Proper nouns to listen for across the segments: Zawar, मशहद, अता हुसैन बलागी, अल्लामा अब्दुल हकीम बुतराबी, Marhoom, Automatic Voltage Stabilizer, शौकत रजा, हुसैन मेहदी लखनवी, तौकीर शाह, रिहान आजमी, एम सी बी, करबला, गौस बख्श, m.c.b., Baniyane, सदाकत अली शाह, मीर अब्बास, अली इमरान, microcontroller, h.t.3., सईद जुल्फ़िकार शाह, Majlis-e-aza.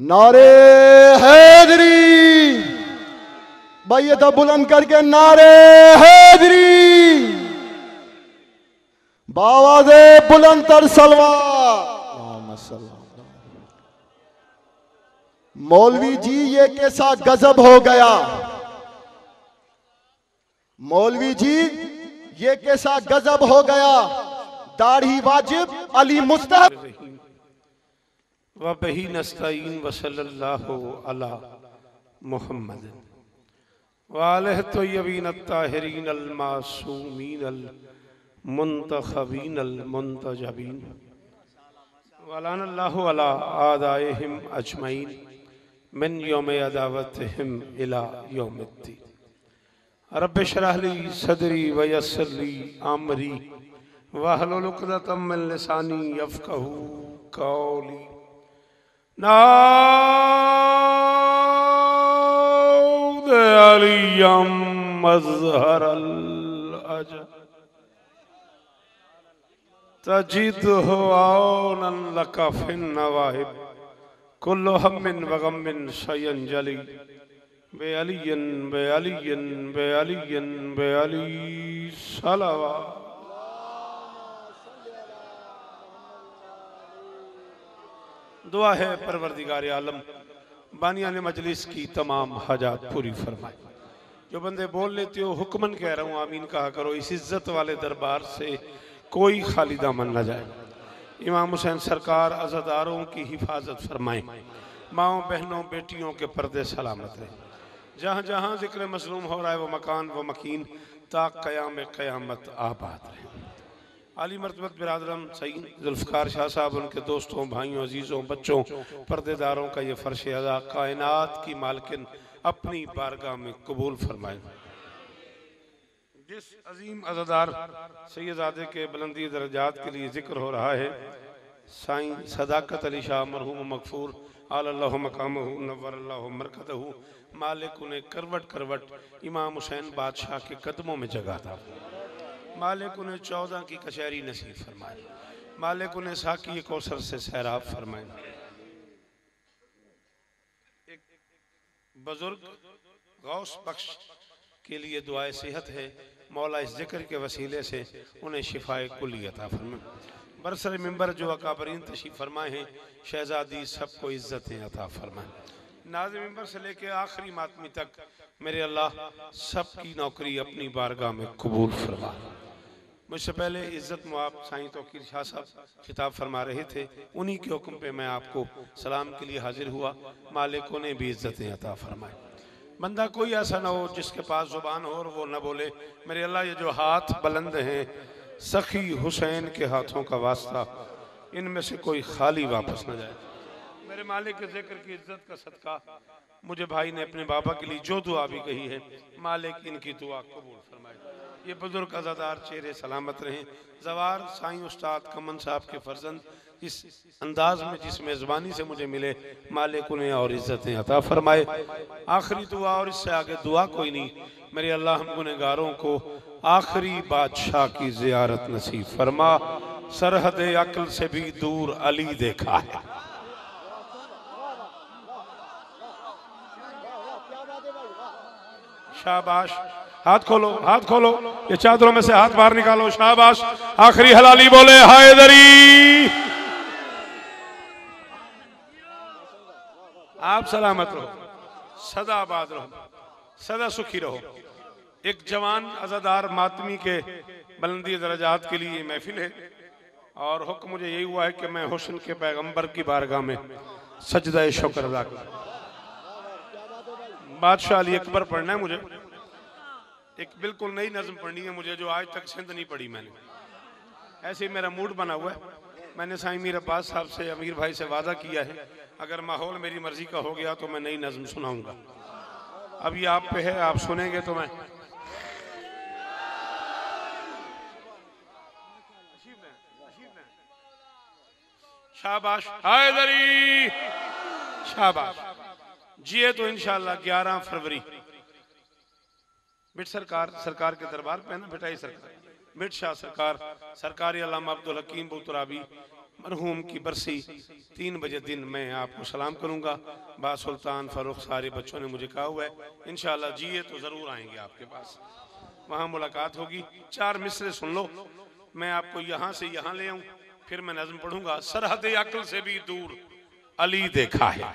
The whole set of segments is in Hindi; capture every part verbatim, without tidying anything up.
नारे हैदरी, भाई ये तो बुलंद करके नारे हैदरी, बावाज़े बुलंद तर सलवार। मौलवी जी ये कैसा गजब हो गया, मौलवी जी ये कैसा गजब हो गया, दाढ़ी वाजिब अली मुस्तहब। वबही नस्ताईन वसल्लल्लाहु अला मुहम्मद वालह तय्यबीन अत्ताहिरीन अल मासूमीन अल मुंतखबीन अल मुंतजबीन वलानल्लाहु अला आदाइहिम अजमईन मिन यौमे अदावतहिम इला यौमिद्दीन। रब्बि इश्रह ली सदरी व यस्सिर ली अमरी वहलुल उक़दतम मिन लिसानी यफ़क़हू क़ौली। नाद अलियम मज़हर अल अजब तजिदहु औनन लक फ़िन नवाहिब कुल्लु हम्मिन व गम्मिन सयंजली बे अलियन बे अलियन बे अलियन बे अली सलावा। दुआ है परवरदिगार आलम बानियाने मजलिस की तमाम हाजात पूरी फरमाए। जो बंदे बोल लेते हो हुक्मन कह रहा हूँ आमीन कहा करो, इस इज्जत वाले दरबार से कोई खाली दामन न जाए। इमाम हुसैन सरकार अज़ादारों की हिफाजत फरमाए, माओं बहनों बेटियों के पर्दे सलामत रहे। जहाँ जहाँ जिक्र मजलूम हो रहा है वो मकान व मकीन ताक क़याम क़यामत आबाद रहे। आली मरतबत बिरादरम सईद जुल्फ़िकार शाह साहब, उनके दोस्तों भाइयों अजीज़ों बच्चों पर्देदारों का ये फ़र्श अदा कायनात की मालकिन अपनी बारगाह में कबूल फरमाए। जिस अजीम अज़ादार सैयदादे के बुलंदी दर्जात के लिए जिक्र हो रहा है, साईं सदाकत अली शाह मरहूम मगफूर आल्लाहु मकामहू नव्वर अल्लाहु मरकदहू मालिक उन्हें करवट करवट इमाम हुसैन बादशाह के कदमों में जगाता। मालिक उन्हें चौदह की कचहरी नसीब फरमाए, मालिक उन्हें साकी कौसर से सैराब फरमाए। एक बुजुर्ग गौस बख्श के लिए दुआए सेहत है, मौला इस जिक्र के वसीले से उन्हें शिफाए कुल्ली अता फरमाए। बरसर मिंबर जो अकाबरीन तशरीफ फरमाए हैं, शहजादी सबको इज्जतें अता फरमाए। नाज़िम मिंबर से लेके आखिरी मातमी तक मेरे अल्लाह सबकी नौकरी अपनी बारगाह में कबूल फरमा। मुझसे पहले इज़्ज़त मुआब साईं तौकीर शाह साहब खिताब फरमा रहे थे, उन्हीं के हुक्म पे मैं आपको सलाम के लिए हाजिर हुआ। मालिकों ने भी इज़्ज़तें अता फरमाए। बंदा कोई ऐसा ना हो जिसके पास ज़ुबान हो और वो न बोले। मेरे अल्लाह ये जो हाथ बुलंद हैं सखी हुसैन के हाथों का वास्ता, इनमें से कोई खाली वापस न जाए। मेरे मालिक के जिक्र की इज़्ज़त का सदका मुझे भाई ने अपने बाबा के लिए जो दुआ भी कही है, मालिक इनकी दुआ कबूल फरमाए। ये बुजुर्ग अज़ादार चेहरे सलामत रहें। जवार साईं उस्ताद कमन साहब के फर्जंद इस अंदाज में जिस मेज़बानी से मुझे मिले, मालिक उन्हें और इज़्ज़तें अता फरमाए। आखिरी दुआ, और इससे आगे दुआ कोई नहीं। मेरे अल्लाह हम गुनहगारों को आखिरी बादशाह की ज़ियारत नसीब फरमा। सरहद अक्ल से भी दूर अली देखा है। शाबाश, हाथ खोलो हाथ खोलो, ये चादरों में से हाथ बाहर निकालो। शाबाश, आखिरी हलाली बोले हैदरी। आप सलामत रहो, सदा आबाद रहो, सदा सुखी रहो। एक जवान अज़ादार मातमी के बुलंदी दर्जात के लिए महफिल है, और हुक्म मुझे यही हुआ है कि मैं हुस्न के पैगंबर की बारगाह में सजदा शुक्र अदा करूँ। बादशाह अली अकबर पढ़ना है मुझे। एक बिल्कुल नई नज़म पढ़नी है मुझे, जो आज तक सिंध नहीं पढ़ी मैंने। ऐसे ही मेरा मूड बना हुआ है। मैंने साईं मीर अब्बास साहब से, अमीर भाई से वादा किया है, अगर माहौल मेरी मर्जी का हो गया तो मैं नई नज़म सुनाऊंगा। अब ये आप पे है, आप सुनेंगे तो मैं शाबाश हैदरी शाबाश जिए तो इंशाल्लाह ग्यारह फरवरी बिट सरकार सरकार के दरबार पे है ना, बिटाई सरकार बिट शाह सरकार सरकारी अल्लामा अब्दुल हकीम बुतराबी मरहूम की बरसी तीन बजे दिन मैं आपको सलाम करूँगा। बा सुल्तान फ़ारूक सारे बच्चों ने मुझे कहा हुआ है, इंशाल्लाह जिए तो ज़रूर आएंगे आपके पास, वहाँ मुलाकात होगी। चार मिसरे सुन लो, मैं आपको यहाँ से यहाँ ले आऊँ, फिर मैं नज़म पढ़ूँगा। सरहद अकल से भी दूर अली देखा है।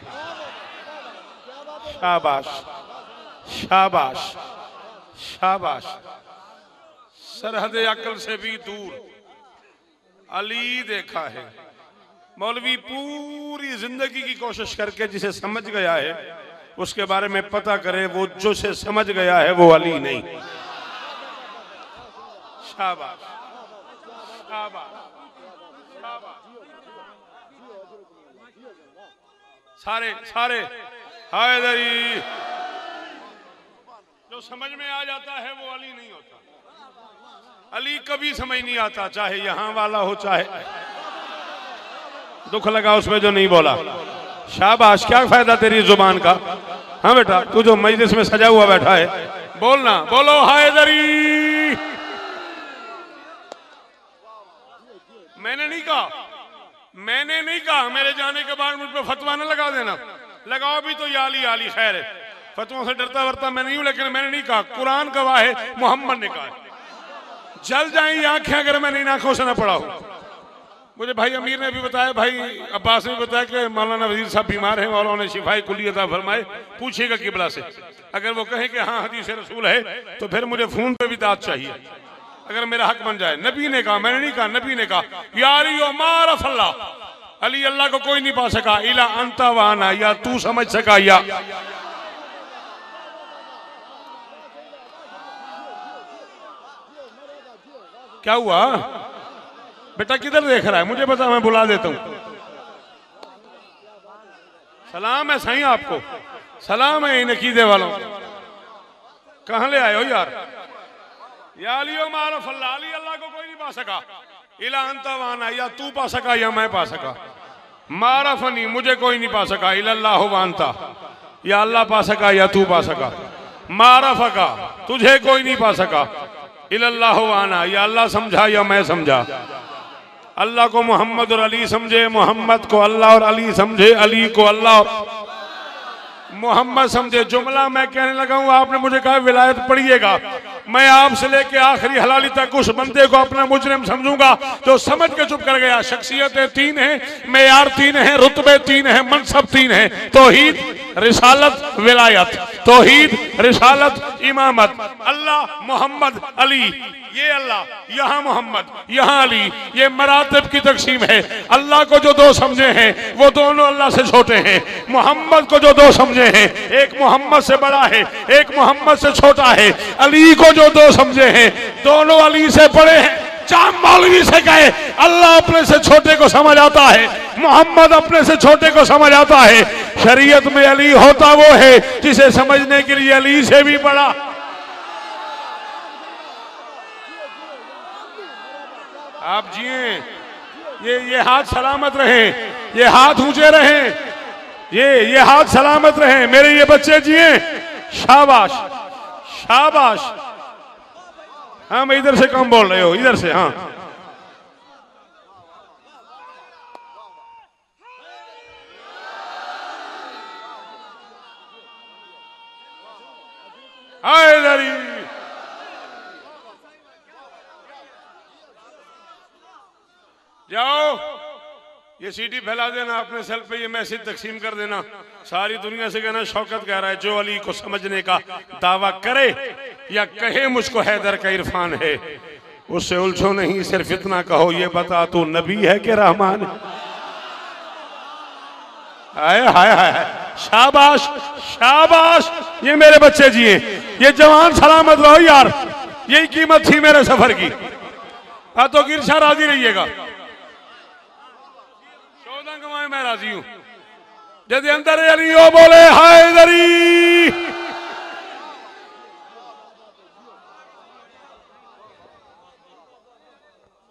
शाबाश शाबाश शाबाश। सरहद अकल से भी दूर अली देखा है। मौलवी पूरी जिंदगी की कोशिश करके जिसे समझ गया है उसके बारे में पता करे, वो जो से समझ गया है वो अली नहीं। शाबाश शाबाश शाबाश। सारे सारे हैदरी, जो समझ में आ जाता है वो अली नहीं होता। अली कभी समझ नहीं आता, चाहे यहाँ वाला हो चाहे। दुख लगा उसमें जो नहीं बोला। शाबाश, क्या फायदा तेरी जुबान का। हाँ बेटा, तू जो मजलिस में सजा हुआ बैठा है, बोलना, बोलो हैदरी। मैंने नहीं कहा, मैंने नहीं कहा। मेरे जाने के बाद मुझ पर फतवा न लगा देना, लगाओ भी तो या अली अली। खैर है, फतवों से डरता वरता मैं नहीं हूँ, लेकिन मैंने नहीं कहा, कुरान गवाह है, मोहम्मद ने कहा। जल जाएंगी आंखें अगर मैंने इन आंखों से ना पड़ा हो। मुझे भाई अमीर ने भी बताया, भाई अब्बास ने भी बताया कि मौलाना वजीर साहब बीमार हैं और उन्होंने शिफाई कुल्ली अता फरमाए। पूछिएगा किबला से, अगर वो कहे कि हाँ हदीस रसूल है तो फिर मुझे फोन पे भी दाद चाहिए, अगर मेरा हक बन जाए। नबी ने कहा, मैंने नहीं कहा, नबी ने कहा, यारी ओ मारफ अल्लाह, अली अल्लाह को कोई नहीं पा सका। इला अंता वाना, या तू समझ सका या। क्या हुआ बेटा, किधर देख रहा है? मुझे बता, मैं बुला देता हूँ। सलाम है साईं आपको, सलाम है इन अकीदे वालों। कहाँ ले आए हो यार? या अलियो मारफ अल्लाह, अली अल्लाह को कोई नहीं पा सका। इला अंता वाना, या तू पा सका या मैं पा सका। मारफनी, मुझे कोई नहीं पा सका। इल्लाह वानता, या अल्लाह पा सका या तू पा सका। मारफका, तुझे कोई नहीं पा सका। इल्लाह आना, या अल्लाह समझा या मैं समझा। अल्लाह को मोहम्मद और अली समझे, मोहम्मद को अल्लाह और अली समझे, अली को अल्लाह और मोहम्मद समझे। जुमला मैं कहने लगा हूँ, आपने मुझे कहा विलायत पढ़िएगा। मैं आपसे लेके आखिरी हलाली तक उस बंदे को अपना मुजरिम समझूंगा जो समझ के चुप कर गया। शख्सियतें तीन हैं, मेयार तीन हैं, रुतबे तीन हैं, मनसब तीन हैं। तौहीद, रिसालत, विलायत। तौहीद, रिसालत, इमामत। अल्लाह, मोहम्मद, अली। ये अल्लाह, यहाँ मोहम्मद, यहाँ अली। ये मरातब की तकसीम है। अल्लाह को जो दो समझे हैं वो दोनों अल्लाह से छोटे हैं। मोहम्मद को जो दो समझे हैं, एक मोहम्मद से बड़ा है, एक मोहम्मद से छोटा है। अली को जो दो समझे हैं, दोनों अली से बड़े हैं। चार मौलवी से कहे, अल्लाह अपने से छोटे को समझ आता है, मोहम्मद अपने से छोटे को समझ आता है। शरीयत में अली होता वो है जिसे समझने के लिए अली से भी बड़ा। आप जिए, ये ये हाथ सलामत रहे, ये हाथ ऊंचे रहे, ये ये हाथ सलामत रहे, मेरे ये बच्चे जिए। शाबाश शाबाश। हाँ, मैं इधर से कम बोल रहे हो, इधर से। हाँ, हाय इधर ही। जाओ, ये सीटी फैला देना अपने सेल पे, ये मैसेज तकसीम कर देना। सारी दुनिया से कहना, शौकत कह रहा है, जो अली को समझने का दावा करे या कहे मुझको हैदर का इरफान है, उससे उलझो नहीं, सिर्फ इतना कहो, ये बता तू नबी है कि रहमान है। हाय हाय हाय। शाबाश शाबाश। ये मेरे बच्चे जिए, ये जवान सलामत रहो यार, यही कीमत थी मेरे सफर की। हाँ तो गिरशा राजी रहिएगा, मैं राजी हूं। यदि अंदर अली हो, बोले हैदरी।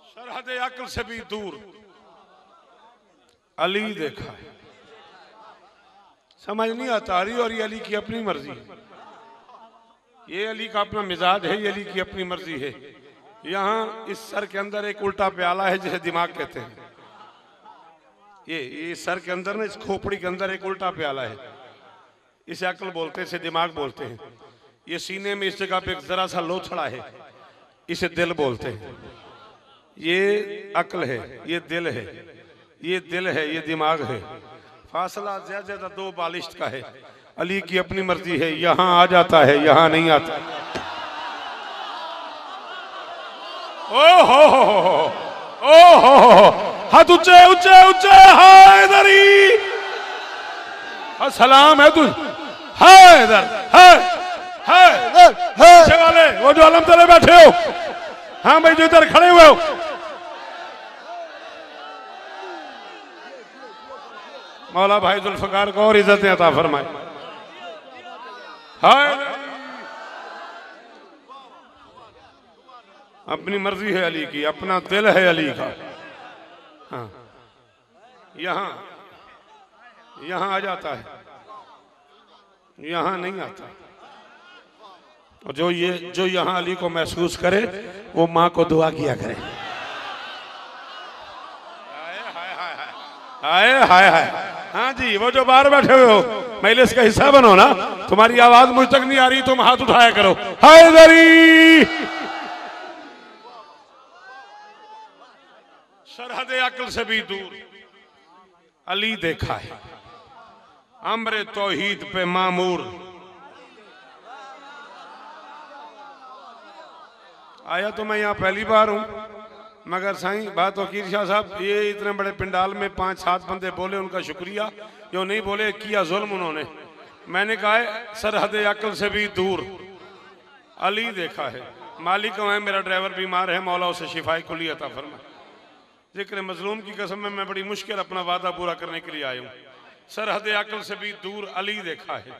सरहद अकल से भी दूर अली देखा है। समझ नहीं आता अली, और ये अली की अपनी मर्जी है, ये अली का अपना मिजाज है, ये अली की अपनी मर्जी है। यहां इस सर के अंदर एक उल्टा प्याला है जिसे दिमाग कहते हैं। ये ये सर के अंदर ना, इस खोपड़ी के अंदर एक उल्टा प्याला है, इसे अक्ल बोलते हैं, इसे दिमाग बोलते हैं। ये सीने में इस जगह पे एक जरा सा लोथड़ा है, इसे दिल बोलते हैं। ये अक्ल है, ये दिल है, ये दिल है, ये दिमाग है। फासला ज्यादा ज्यादा दो बालिश्त का है। अली की अपनी मर्जी है, यहाँ आ जाता है, यहाँ नहीं आता। ओ हो हो हो ओ हो हो, हाथ ऊंचे ऊंचे ऊंचे, हाय इधर ही सलाम है तू, हाय इधर हाय हाय पीछे वाले वो जो आलम तले बैठे हो, हाँ भाई जो इधर खड़े हुए हो, मौला भाई जुल्फकार को और इज्जतें अता फरमाए। हाय अपनी मर्जी है अली की, अपना दिल है अली का। हाँ यहाँ यहाँ आ जाता है, यहाँ नहीं आता। और जो ये जो यहाँ अली को महसूस करे वो माँ को दुआ किया करे। हाय हाय हाय हाय हाय हाँ जी, वो जो बाहर बैठे हुए हो मजलिस का हिस्सा बनो ना, तुम्हारी आवाज मुझ तक नहीं आ रही, तुम हाथ उठाया करो। हाय दरी सरहद अकल से भी दूर अली देखा है, अम्र तौहीद पे मामूर। आया तो मैं यहाँ पहली बार हूँ, मगर साईं बात वकील शाह साहब, ये इतने बड़े पंडाल में पांच सात बंदे बोले, उनका शुक्रिया। जो नहीं बोले किया जुल्म उन्होंने। मैंने कहा सरहद अकल से भी दूर अली देखा है। मालिक है, मेरा ड्राइवर बीमार है, मौला उसे शिफाए कुल्ली अता फरमा। जिक्र मजलूम की कसम में मैं बड़ी मुश्किल अपना वादा पूरा करने के लिए आया हूँ। सरहद अकल से भी दूर अली देखा है,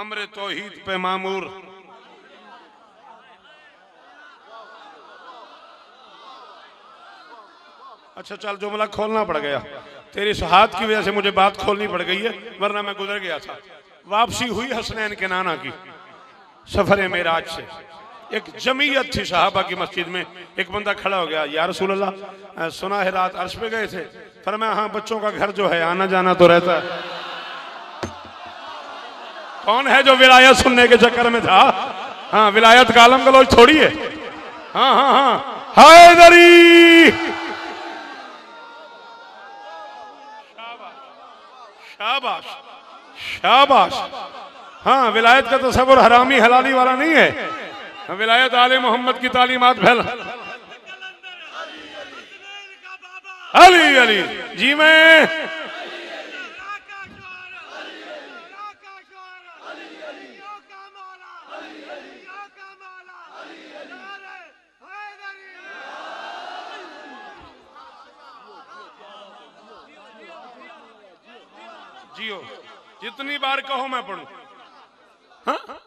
अम्र तौहीद पे मामूर। अच्छा चल, जुमला खोलना पड़ गया, तेरे हाथ की वजह से मुझे बात खोलनी पड़ गई है, वरना मैं गुजर गया था। वापसी हुई हसनैन के नाना की सफर मेराज से। एक जमीयत थी साहबा की मस्जिद में, एक बंदा खड़ा हो गया, या रसूल अल्लाह सुना है रात अर्श पे गए थे। फरमाया हाँ, बच्चों का घर जो है आना जाना तो रहता है। कौन है जो विलायत सुनने के चक्कर में था? हाँ, विलायत का आलम गलोच थोड़ी है। हाँ हाँ हाँ हाय दरी शाबाश शाबाश। हाँ, विलायत का तसव्वुर हरामी हलाली वाला नहीं है। विलायत आले मोहम्मद की तालीमात फैला। अली अली जी में जियो, जितनी बार कहो मैं पढ़ू। हाँ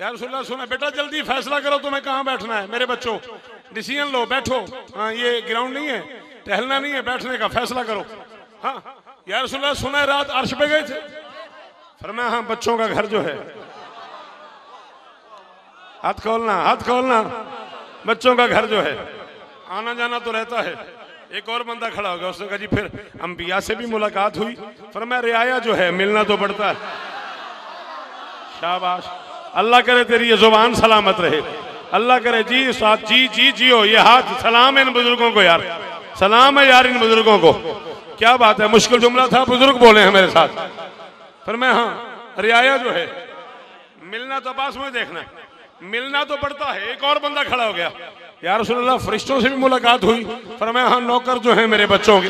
यार सुना सुना, बेटा जल्दी फैसला करो तुम्हें कहाँ बैठना है। मेरे बच्चों डिसीजन लो, बैठो। हाँ, ये ग्राउंड नहीं है, टहलना नहीं है, बैठने का फैसला करो। हाँ यार सुना सुना, रात अर्श पे गए थे। फरमाया हाँ, बच्चों का घर जो है, हाथ खोलना हाथ खोलना, बच्चों का घर जो है आना जाना तो रहता है। एक और बंदा खड़ा होगा, उसने कहा जी फिर अंबिया से भी मुलाकात हुई। फरमाया रियाया जो है मिलना तो पड़ता है। शाबाश, अल्लाह करे तेरी ये जुबान सलामत रहे, अल्लाह करे। जी साथ जी जी जियो, ये हाथ सलाम है इन बुजुर्गों को, यार सलाम है यार इन बुजुर्गों को। क्या बात है, मुश्किल जुमला था, बुजुर्ग बोले हैं मेरे साथ। फिर मैं हाँ, रियाया जो है मिलना तो पास में देखना, मिलना तो पड़ता है। एक और बंदा खड़ा हो गया, या रसूल अल्लाह फरिश्तों से भी मुलाकात हुई। फिर मैं हाँ, नौकर जो है मेरे बच्चों के।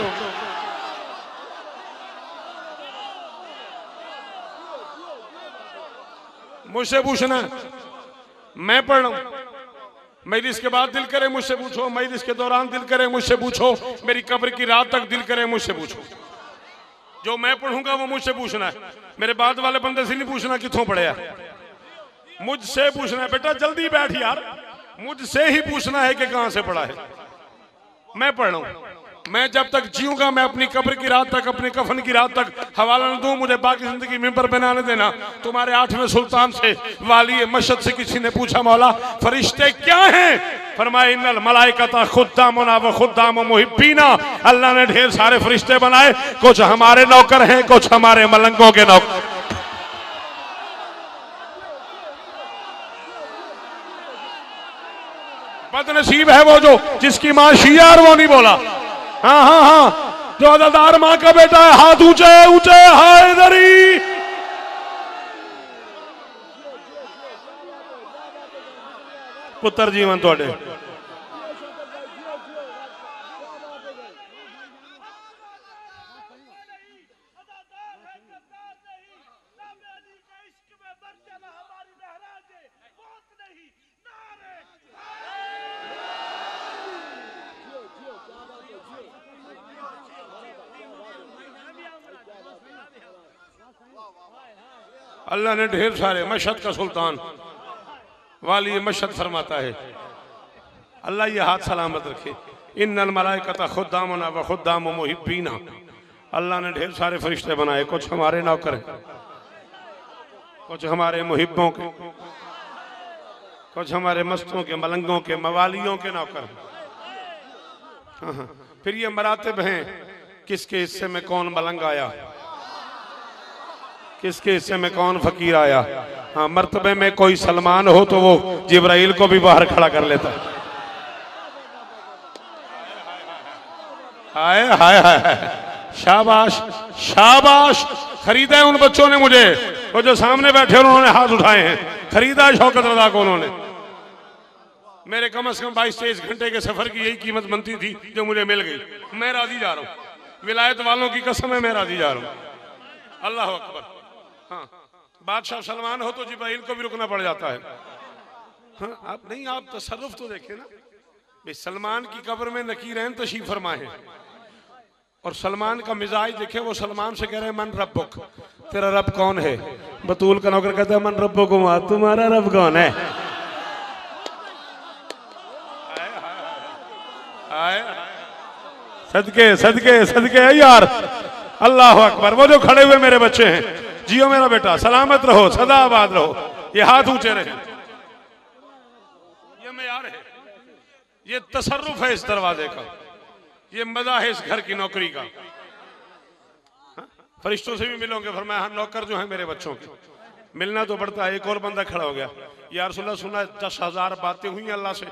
मुझसे पूछना, मैं पढ़ रहा हूं। मजलिस के बाद दिल करे मुझसे पूछो, मजलिस के दौरान दिल करे मुझसे पूछो, मेरी कब्र की रात तक दिल करे मुझसे पूछो। जो मैं पढ़ूंगा वो मुझसे पूछना है, मेरे बाद वाले बंदे से नहीं पूछना कितों पढ़े। मुझसे पूछना है, बेटा जल्दी बैठ यार, मुझसे ही पूछना है कि कहां से पढ़ा है। मैं पढ़ रहा हूं, मैं जब तक जीऊँगा मैं अपनी कब्र की रात तक, अपने कफन की रात तक हवाला न दूँ, मुझे बाकी ज़िंदगी मिंबर बनाने देना। तुम्हारे आठवें सुल्तान से, वाली मशहद से किसी ने पूछा मौला फरिश्ते क्या हैं? फरमाए इन्नल मलाइका खुद्दामुना व खुद्दामु मुहिब्बीना। अल्लाह ने ढेर सारे फरिश्ते बनाए, कुछ हमारे नौकर हैं, कुछ हमारे मलंगों के नौकर। बदनसीब है वो जो जिसकी माँ शिया और वो नहीं बोला। हाँ हाँ हाँ, जो अदादार माँ का बेटा है, हाथ ऊंचे ऊंचे। हाय दरी पुत्र जीवन थोड़े अल्लाह ने ढेर सारे। मशहद का सुल्तान वाली मशहद फरमाता है अल्लाह ये हाथ सलामत रखे। इन्नल मलाइका खुद्दामुना व खुद्दामु मुहिब्बीना। अल्लाह ने ढेर सारे फरिश्ते बनाए, कुछ हमारे नौकर हैं, कुछ हमारे मुहिब्बों के, कुछ हमारे मस्तों के, मलंगों के, मवालियों के नौकर हैं। हाँ हाँ, फिर ये मरातब हैं किसके हिस्से में कौन मलंग आया, किसके हिस्से में कौन फकीर आया। हाँ, मर्तबे में कोई सलमान हो तो वो जिब्राइल को भी बाहर खड़ा कर लेता है। हाय हाय हाय, शाबाश शाबाश। खरीदा है उन बच्चों ने मुझे, वो जो सामने बैठे उन्होंने हाथ उठाए हैं, खरीदा है शौकत रजा को उन्होंने। मेरे कम से कम बाईस तेईस घंटे के सफर की यही कीमत बनती थी जो मुझे मिल गई। मैं राजी जा रहा हूँ, विलायत वालों की कसम है, मैं राजी जा रहा हूँ। अल्लाह अकबर। हाँ, बादशाह सलमान हो तो जिब्राइल को भी रुकना पड़ जाता है। हाँ, आप नहीं, आप तसर्रुफ तो देखें ना भाई। सलमान की कब्र में नकीरैन तशरीफ फरमाए और सलमान का मिजाज देखे। वो सलमान से कह रहे हैं मन रब्बुक, तेरा रब कौन है? बतूल का नौकर कहता है मन रब्बुक, तुम्हारा रब कौन है? सदके सदके सदके यार, अल्लाह अकबर। वो जो खड़े हुए मेरे बच्चे हैं, जियो मेरा बेटा, सलामत रहो, सदा आबाद रहो। ये हाथ ऊंचे रहे, ये मयार है, ये तसर्रुफ है इस दरवाजे का, ये मजा है इस घर की नौकरी का। हा? फरिश्तों से भी मिलोगे? फरमाया हाँ, नौकर जो है मेरे बच्चों के। मिलना तो पड़ता है। एक और बंदा खड़ा हो गया, या रसूलल्लाह सुना दस हजार बातें हुई अल्लाह से।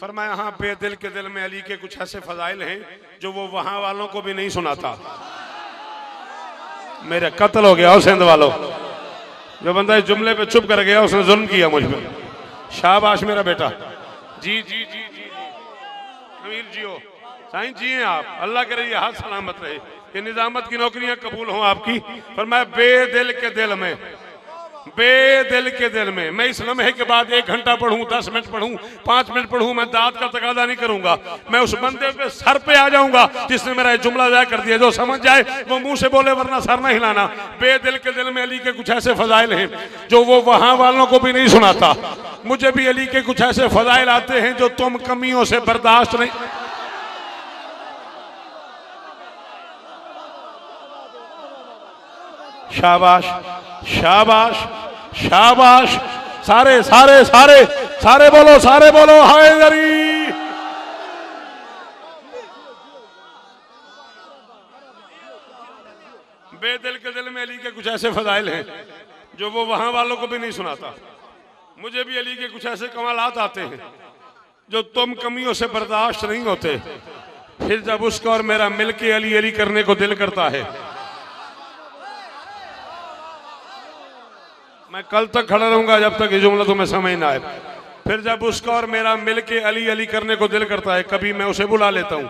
फरमाया हाँ, बेदिल के दिल में अली के कुछ ऐसे फजाइल हैं जो वो वहां वालों को भी नहीं सुनाता। मेरा कत्ल हो गया हुसैन वालों, जो बंदा इस जुमले पे चुप कर गया उसने जुल्म किया मुझ पर। शाबाश मेरा बेटा। जी जी जी जी अमीर जी हो, साईं जी हैं आप, अल्लाह करे ये हाथ सलामत रहे, ये निजामत की नौकरियां कबूल हों आपकी। पर मैं बेदिल के दिल में, बेदिल के दिल में, मैं इस लम्हे के बाद एक घंटा पढ़ूं, दस मिनट पढ़ूं, पाँच मिनट पढ़ूं, मैं दाद का तकादा नहीं करूंगा। मैं उस बंदे पे सर पे आ जाऊंगा जिसने मेरा जुमला जाया कर दिया। जो समझ जाए वो मुंह से बोले, वरना सर ना हिलाना। बेदिल के दिल में अली के कुछ ऐसे फजाइल हैं जो वो वहाँ वालों को भी नहीं सुनाता। मुझे भी अली के कुछ ऐसे फजाइल आते हैं जो तुम कमियों से बर्दाश्त नहीं। शाबाश शाबाश शाबाश। सारे सारे सारे सारे बोलो, सारे बोलो। हाय दरी बेदिल के दिल में अली के कुछ ऐसे फजाइल हैं जो वो वहां वालों को भी नहीं सुनाता। मुझे भी अली के कुछ ऐसे कमालात आते हैं जो तुम कमियों से बर्दाश्त नहीं होते। फिर जब उसका और मेरा मिलके अली अली करने को दिल करता है। मैं कल तक खड़ा रहूंगा जब तक ये जुमला तुम्हें समझ ना आए। फिर जब उसका और मेरा मिलके अली अली करने को दिल करता है, कभी मैं उसे बुला लेता हूँ,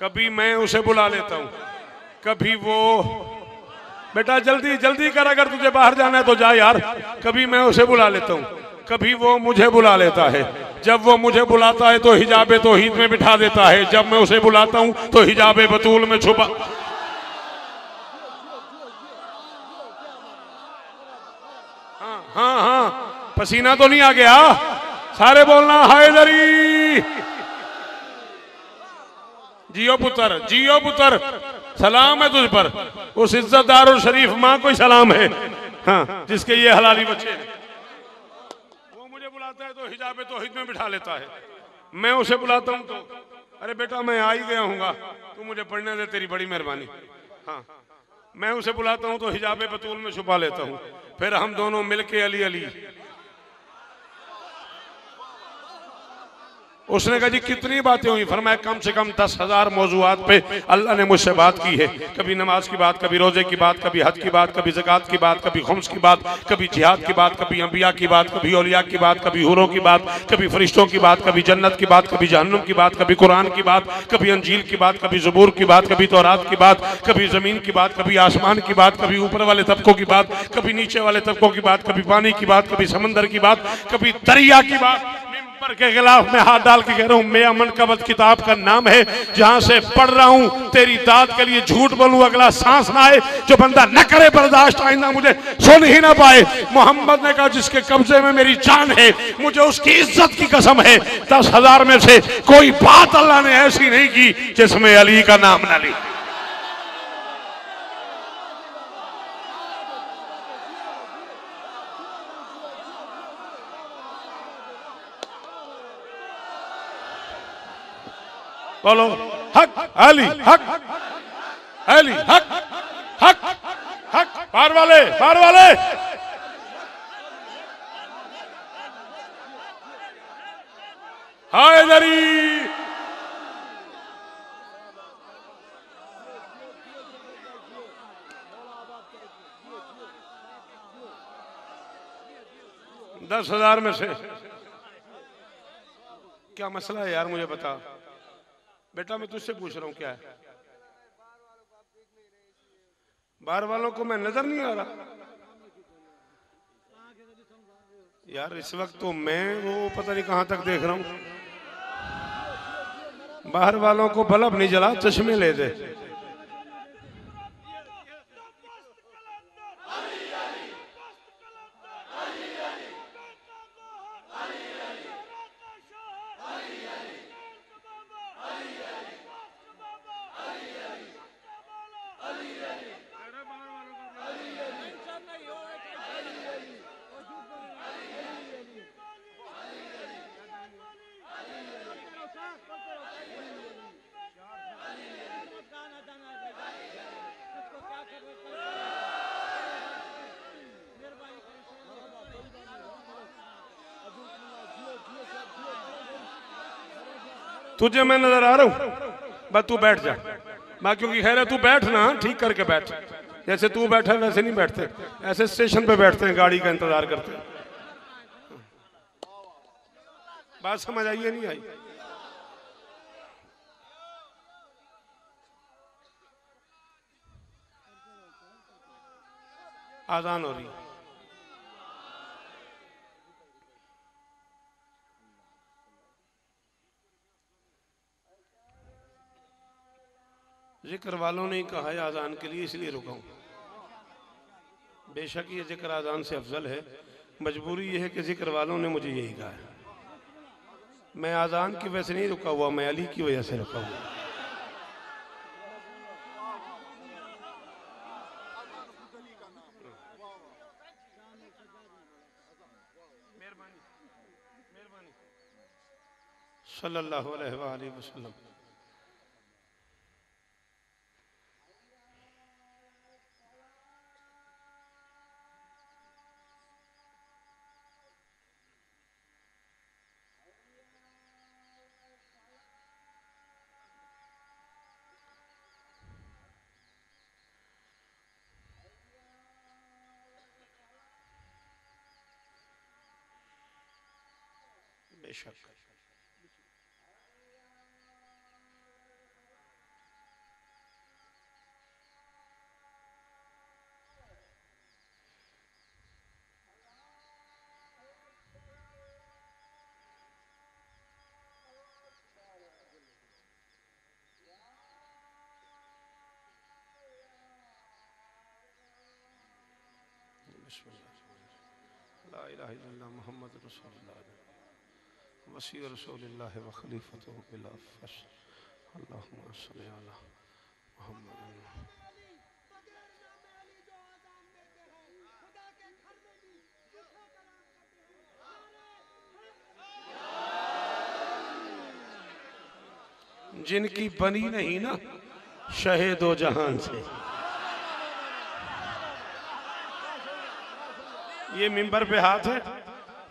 कभी मैं उसे बुला लेता हूँ, कभी वो। बेटा जल्दी जल्दी कर, अगर तुझे बाहर जाना है तो जा यार। कभी मैं उसे बुला लेता हूँ, कभी वो मुझे बुला लेता है। जब वो मुझे बुलाता है तो हिजाबे तौहीद में बिठा देता है, जब मैं उसे बुलाता हूँ तो हिजाबे बतूल में छुपा। पसीना तो नहीं आ गया? सारे बोलना हैदरी। जियो पुत्र, जियो पुत्र, सलाम है तुझ पर। उस इज्जतदार और शरीफ माँ को ही सलाम है हाँ, जिसके ये हलाली बच्चे हैं। वो मुझे बुलाता है तो हिजाब तौहीद में बिठा लेता है, मैं उसे बुलाता हूँ तो अरे बेटा मैं आ ही गया हूँगा, तू मुझे पढ़ने दे, तेरी बड़ी मेहरबानी। हाँ, मैं उसे बुलाता हूँ तो हिजाब बतूल में छुपा लेता हूँ, फिर हम दोनों मिलके अली अली। उसने कहा जी कितनी बातें हुई? फरमाया कम से कम दस हजार मौजूद पे अल्लाह ने मुझसे बात की है, कभी नमाज की बात, कभी रोजे की बात, कभी हज की बात, कभी ज़कात की बात, कभी खुम्स की बात, कभी जिहाद की बात, कभी अंबिया की बात, कभी औलिया की बात, कभी हुरों की बात, कभी फरिश्तों की बात, कभी जन्नत की बात, कभी जहन्नुम की बात, कभी कुरान की बात, कभी अंजील की बात, कभी ज़बूर की बात, कभी तौरात की बात, कभी ज़मीन की बात, कभी आसमान की बात, कभी ऊपर वाले तबकों की बात, कभी नीचे वाले तबकों की बात, कभी पानी की बात, कभी समंदर की बात, कभी दरिया की बात। पर के खिलाफ मैं हाथ डाल के कह रहा हूँ, मैं अमन कवत किताब का नाम है, जहां से पढ़ रहा हूँ तेरी दाद के लिए झूठ बोलूँ अगला सांस ना आए, जो बंदा न करे बर्दाश्त आइंदा मुझे सुन ही ना पाए। मोहम्मद ने कहा जिसके कब्जे में मेरी जान है मुझे उसकी इज्जत की कसम है, दस हजार में से कोई बात अल्लाह ने ऐसी नहीं की जिसमें अली का नाम ना ली। बोलो हक अली, हक अली, हक हक हक। बार वाले, बार वाले, हैदरी। दस हजार में से क्या मसला है यार मुझे बता। बेटा मैं तुझसे पूछ रहा हूँ क्या है? बाहर वालों को मैं नजर नहीं आ रहा यार इस वक्त तो, मैं वो पता नहीं कहाँ तक देख रहा हूँ। बाहर वालों को बल्ब नहीं जला, चश्मे ले दे। तुझे मैं नजर आ रहा हूँ, बस तू बैठ जा। बाकियों की खैर है, तू बैठ ना, ठीक करके बैठ। जैसे तू बैठा वैसे नहीं बैठते, ऐसे स्टेशन पे बैठते हैं, गाड़ी का इंतजार करते हैं। बात समझ आई है नहीं आई? आजान हो रही है। जिक्र वालों ने कहा है आज़ान के लिए, इसलिए रुका हूँ। बेशक ये जिक्र आज़ान से अफजल है, मजबूरी यह है कि जिक्र वालों ने मुझे यही कहा है। मैं आज़ान की वजह से नहीं रुका हुआ, मैं अली की वजह से रुका हुआ। सल्लल्लाहु अलैहि वसल्लम। ला इलाहा इल्लल्लाह मुहम्मद रसूलुल्लाह। वसी रसूलुल्लाह व खलीफतुहु बिला फस्ल अल्लाहुम्मा सल्लि अला मुहम्मद। जिनकी बनी नहीं ना शहे दो जहान से, ये मिंबर पे हाथ है,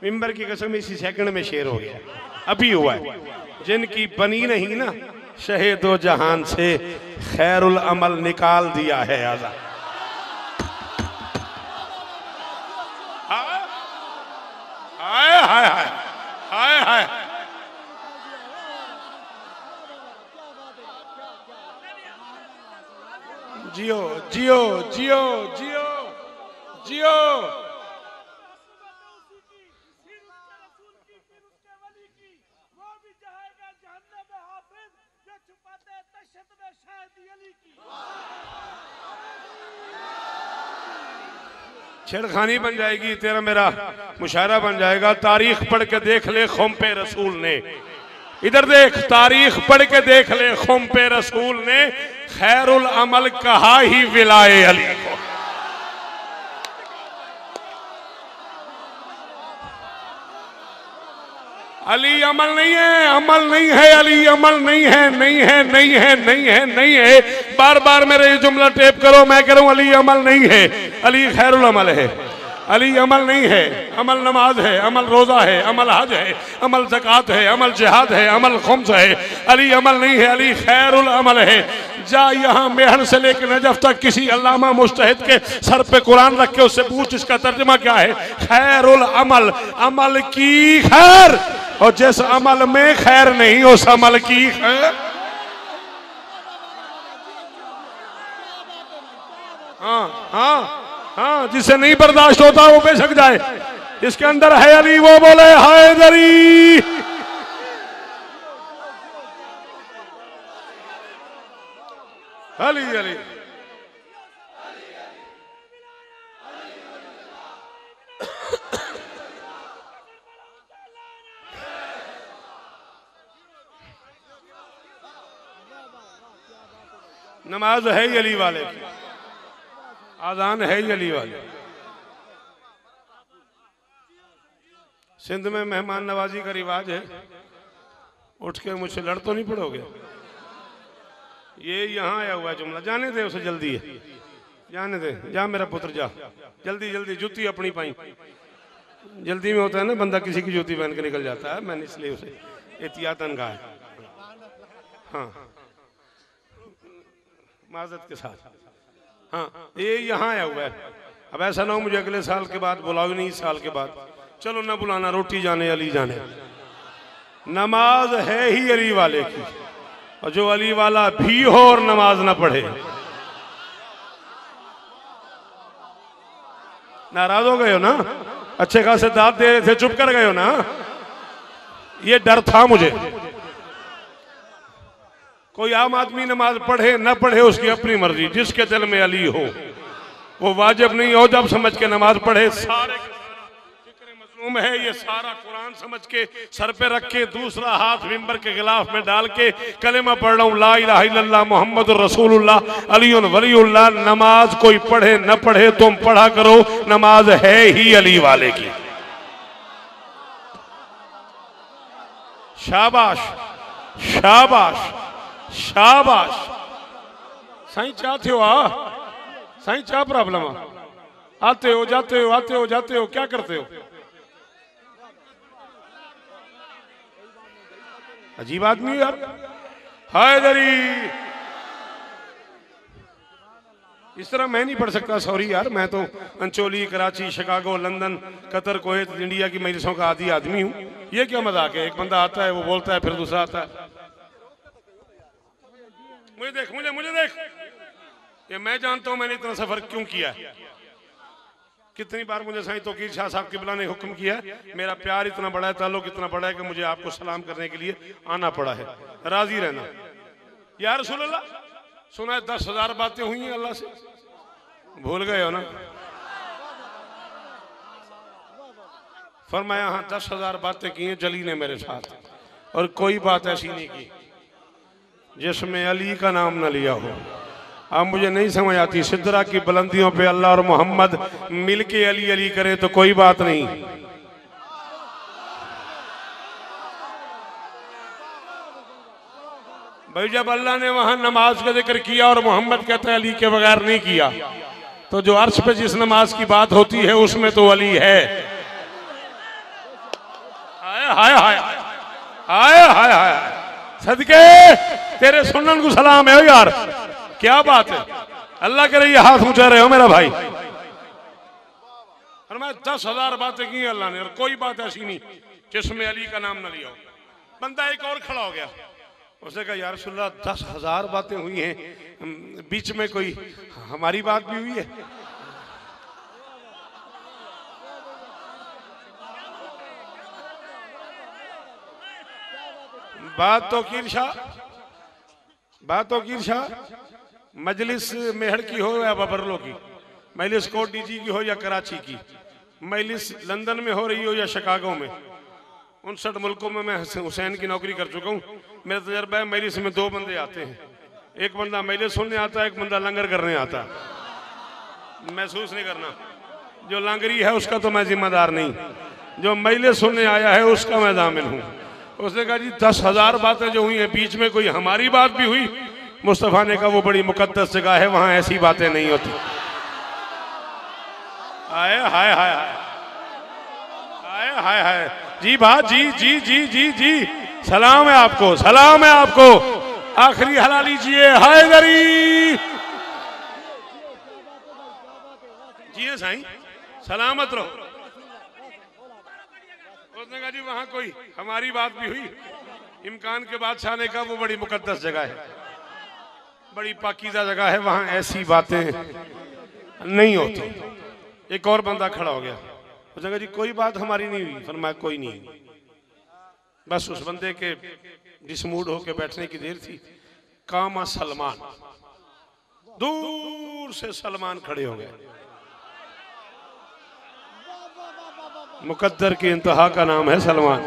मिंबर की कसम इसी सेकंड में शेर हो गया, अभी हुआ है। जिनकी बनी नहीं ना शहे दो जहान से, खैरुल अमल निकाल दिया है आजा। हाय हाय हाय हाय हाय जियो जियो जियो जियो जियो छेड़खानी बन जाएगी, तेरा मेरा मुशायरा बन जाएगा। तारीख पढ़ के देख ले खौम-ए रसूल ने, इधर देख, तारीख पढ़ के देख ले खौम-ए रसूल ने, खैरुल अमल कहा ही विलाए अली को। अली अमल नहीं है, अमल नहीं है, अली अमल नहीं है, नहीं है, नहीं है, नहीं है, नहीं है। बार बार मेरे ये जुमला टेप करो, मैं कह रहा हूं अली अमल नहीं है, अली खैरुल अमल है। अली अमल नहीं है, अमल नमाज है, अमल रोज़ा है, अमल हज है, अमल ज़कात है, अमल जिहाद है, अमल खुम्स है। अली अमल नहीं है, अली खैरुल अमल है। जा यहाँ मेहर से लेकर नजफ तक किसी अल्लामा मुस्तहिद के सर पे कुरान रख के उससे पूछ इसका तर्जमा क्या है। खैरुल अमल, अमल की खैर, और जिस अमल में खैर नहीं उस अमल की खैर। हाँ हाँ हाँ, जिसे नहीं बर्दाश्त होता वो बेशक जाए, इसके अंदर है अली, वो बोले हैदरी। अली अली नमाज है ही अली वाले की, आजान है ही अली वाले। सिंध में मेहमान नवाजी का रिवाज है। उठ के मुझसे लड़ तो नहीं पड़ोगे, ये यहाँ आया हुआ है जुमला, जाने दे उसे, जल्दी है, जाने दे, जा मेरा पुत्र जा, जल्दी जल्दी जूती अपनी पाई। जल्दी में होता है ना बंदा किसी की जूती पहन के निकल जाता है, मैंने इसलिए उसे एहतियातन कहा है। हाँ माजरत के साथ। हाँ ये यहाँ आया हुआ है। अब ऐसा ना हो मुझे अगले साल के बाद बुलाओ, नहीं इस साल के बाद, चलो ना बुलाना, रोटी जाने अली जाने। नमाज है ही अली वाले की, और जो अली वाला भी हो और नमाज ना पढ़े नाराज हो गए हो ना, अच्छे खासे दांत दे रहे थे चुप कर गए हो ना, ये डर था मुझे। कोई आम आदमी नमाज पढ़े न पढ़े उसकी अपनी मर्जी, जिसके दिल में अली हो वो वाजिब नहीं हो जब समझ के नमाज पढ़े। सारे जिक्र मज़लूम है, ये सारा कुरान समझ के सर पे रख के दूसरा हाथ मिंबर के खिलाफ में डाल के कलेमा पढ़ रहा हूँ ला इलाहा इल्लल्लाह मुहम्मदुर रसूलुल्लाह अलीयुन वलीयुल्लाह। नमाज कोई पढ़े न पढ़े तुम पढ़ा करो, नमाज है ही अली वाले की। शाबाश शाबाश शाबाश साईं, चाह थे हो आ साईं, क्या प्रॉब्लम आ, आते हो जाते हो, आते हो जाते हो, क्या करते हो? अजीब आदमी है यार हैदरी। इस तरह मैं नहीं पढ़ सकता, सॉरी यार, मैं तो Ancholi, Karachi, Chicago, London, Qatar, Kuwait, India की मजलिसों का आदि आदमी हूँ। ये क्या मजाक है, एक बंदा आता है वो बोलता है, फिर दूसरा आता है मुझे देख मुझे मुझे देख, ये मैं जानता हूं मैंने इतना सफर क्यों किया है, कितनी बार मुझे साईं तोकीर शाह साहब के बिला ने हुक्म किया है। मेरा प्यार इतना बड़ा है, ताल्लुक इतना बड़ा है कि मुझे आपको सलाम करने के लिए आना पड़ा है। राजी रहना या रसूल अल्लाह। सुना है दस हजार बातें हुई हैं अल्लाह से, भूल गए हो ना। फरमाया हाँ दस हज़ार बातें की हैं जली ने मेरे साथ, और कोई बात ऐसी नहीं की जिसमें अली का नाम ना लिया हो। अब मुझे नहीं समझ आती, सिदरा की बुलंदियों पे अल्लाह और मोहम्मद मिल के अली अली करे तो कोई बात नहीं, भाई जब अल्लाह ने वहां नमाज का जिक्र किया और मोहम्मद कहते हैं अली के बगैर नहीं किया, तो जो अर्श पे जिस नमाज की बात होती है उसमें तो अली है। हाय हाय हाय हाय हाय हाय, सदके तेरे सुनन को सलाम है यार, क्या बात है, अल्लाह करे ये हाथ ऊंचा रहे हो मेरा भाई। और मैं दस हजार बातें की अल्लाह ने, और कोई बात ऐसी नहीं जिसमें अली का नाम ना लिया हो। बंदा एक और खड़ा हो गया, उसने कहा या रसूल अल्लाह दस हजार बातें हुई हैं, बीच में कोई हमारी बात भी हुई है? बात तो कीर शाह, बात तो कीर शाह मजलिस मेहर की हो या बबरलो की, मजलिस कोट डीजी की हो या कराची की, मजलिस लंदन में हो रही हो या शिकागो में, उनसठ मुल्कों में मैं हुसैन की नौकरी कर चुका हूँ। मेरा तजर्बा है मजलिस में दो बंदे आते हैं, एक बंदा मजलिस सुनने आता है, एक बंदा लंगर करने आता है। महसूस नहीं करना, जो लंगरी है उसका तो मैं जिम्मेदार नहीं, जो मजलिस सुनने आया है उसका मैं दामिल हूँ। उसने कहा जी दस हज़ार बातें जो हुई हैं बीच में कोई हमारी बात भी हुई? मुस्तफ़ा ने कहा वो बड़ी मुकद्दस जगह है, वहाँ ऐसी बातें नहीं होती। हाय हाय हाय हाय हाय हाय जी भा जी जी जी जी जी सलाम है आपको, सलाम है आपको, आखिरी हला लीजिए। हायदरी जी साईं सलामत रहो। उसने कहा जी वहाँ कोई हमारी बात भी हुई? इमकान के बादशाह ने कहा वो बड़ी मुकद्दस जगह है, बड़ी पाकीज़ा जगह है, वहाँ ऐसी बातें नहीं होती। एक और बंदा खड़ा हो गया, उसने कहा जी कोई बात हमारी नहीं हुई? फरमाया कोई नहीं हुई। बस उस बंदे के जिस मूड होके बैठने की देर थी, कामा सलमान, दूर से सलमान खड़े हो गए। मुकद्दर की इंतहा का नाम है सलमान,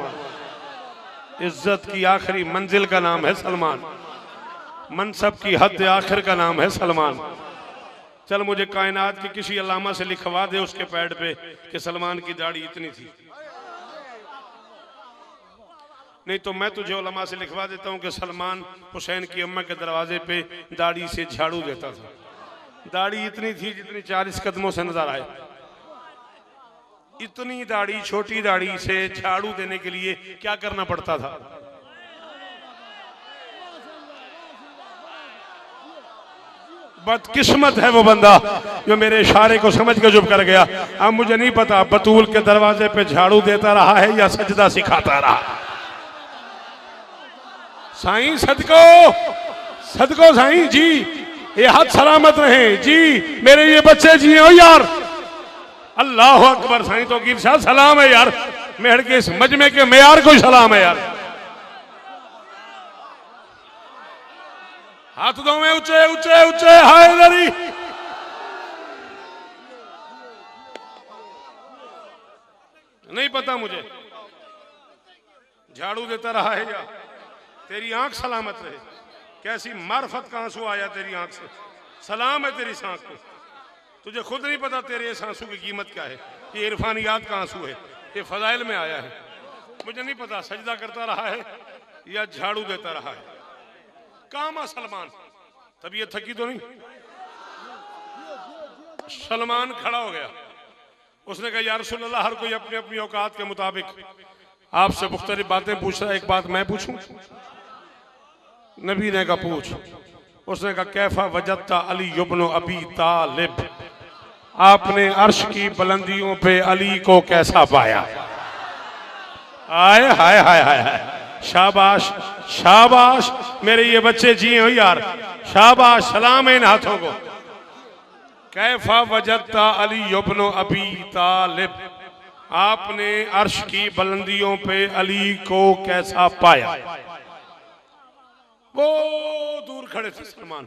इज्जत की आखिरी मंजिल का नाम है सलमान, मनसब की हद आखिर का नाम है सलमान। चल मुझे कायनात की किसी अल्लामा से लिखवा दे उसके पैड पे कि सलमान की दाढ़ी इतनी थी, नहीं तो मैं तुझे उलमा से लिखवा देता हूँ कि सलमान हुसैन की अम्मा के दरवाजे पे दाढ़ी से झाड़ू देता था, दाढ़ी इतनी थी जितनी चालीस कदमों से नजर आए। इतनी दाढ़ी, छोटी दाढ़ी से झाड़ू देने के लिए क्या करना पड़ता था? बदकिस्मत है वो बंदा जो मेरे इशारे को समझ के चुप कर गया। अब मुझे नहीं पता बतूल के दरवाजे पे झाड़ू देता रहा है या सजदा सिखाता रहा। साईं सदको सदको साईं जी, ये हाथ सलामत रहे जी, मेरे ये बच्चे जी हो यार। अल्लाह अकबर साईं तो गिर शाह सलाम है यार, मेहर के इस मजमे के मेयार को सलाम है यार। हाथ दो में ऊंचे ऊंचे ऊंचे। हायदरी नहीं पता मुझे झाड़ू देता रहा है या तेरी आंख सलामत रहे। कैसी मार्फत का आंसू आया तेरी आंख से, सलाम है तेरी सांख को। तुझे खुद नहीं पता तेरे इस आंसू की कीमत क्या है। ये इरफानियात का आंसू है, ये फजाइल में आया है। मुझे नहीं पता सजदा करता रहा है या झाड़ू देता रहा है। कामा सलमान, तबीयत थकी तो नहीं? सलमान खड़ा हो गया, उसने कहा या रसूल अल्लाह हर कोई अपनी अपनी औकात के मुताबिक आपसे मुख्तलिफ बातें पूछ रहा है, एक बात मैं पूछूं? नबी ने कहा पूछ। उसने कहा कैफा वजदता अली इब्न अबी तालिब, आपने अर्श की बुलंदियों पे अली को कैसा पाया? आए हाय हाय हाय हाय, शाबाश शाबाश मेरे ये बच्चे जी हो यार, शाबाश सलाम है इन हाथों को। कैफा वजदता अली इब्न अबी तालिब, आपने अर्श की बुलंदियों पे अली को कैसा पाया? वो दूर खड़े थे सलमान।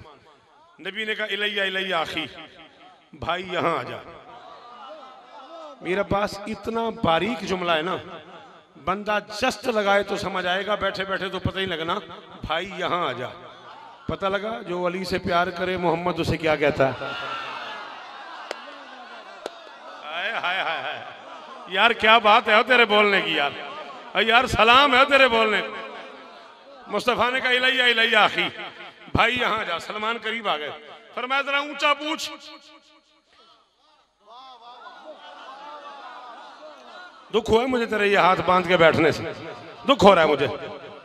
नबी ने कहा इलैया इलैया आखी, भाई यहाँ आ जा। मेरे पास इतना बारीक जुमला है ना, बंदा जस्ट लगाए तो समझ आएगा, बैठे बैठे तो पता ही लगना। भाई यहाँ आ जा, पता लगा जो अली से प्यार करे मोहम्मद उसे क्या कहता है। हाय हाय हाय यार क्या बात है तेरे बोलने की, यार यार सलाम है तेरे बोलने। मुस्तफ़ा ने कहा इलैया इलैया आखी, भाई यहाँ जा। सलमान करीब आ गए, फरमाया जरा ऊंचा पूछ। दुख हुआ मुझे तेरे ये हाथ बांध के बैठने से, दुख हो रहा है मुझे।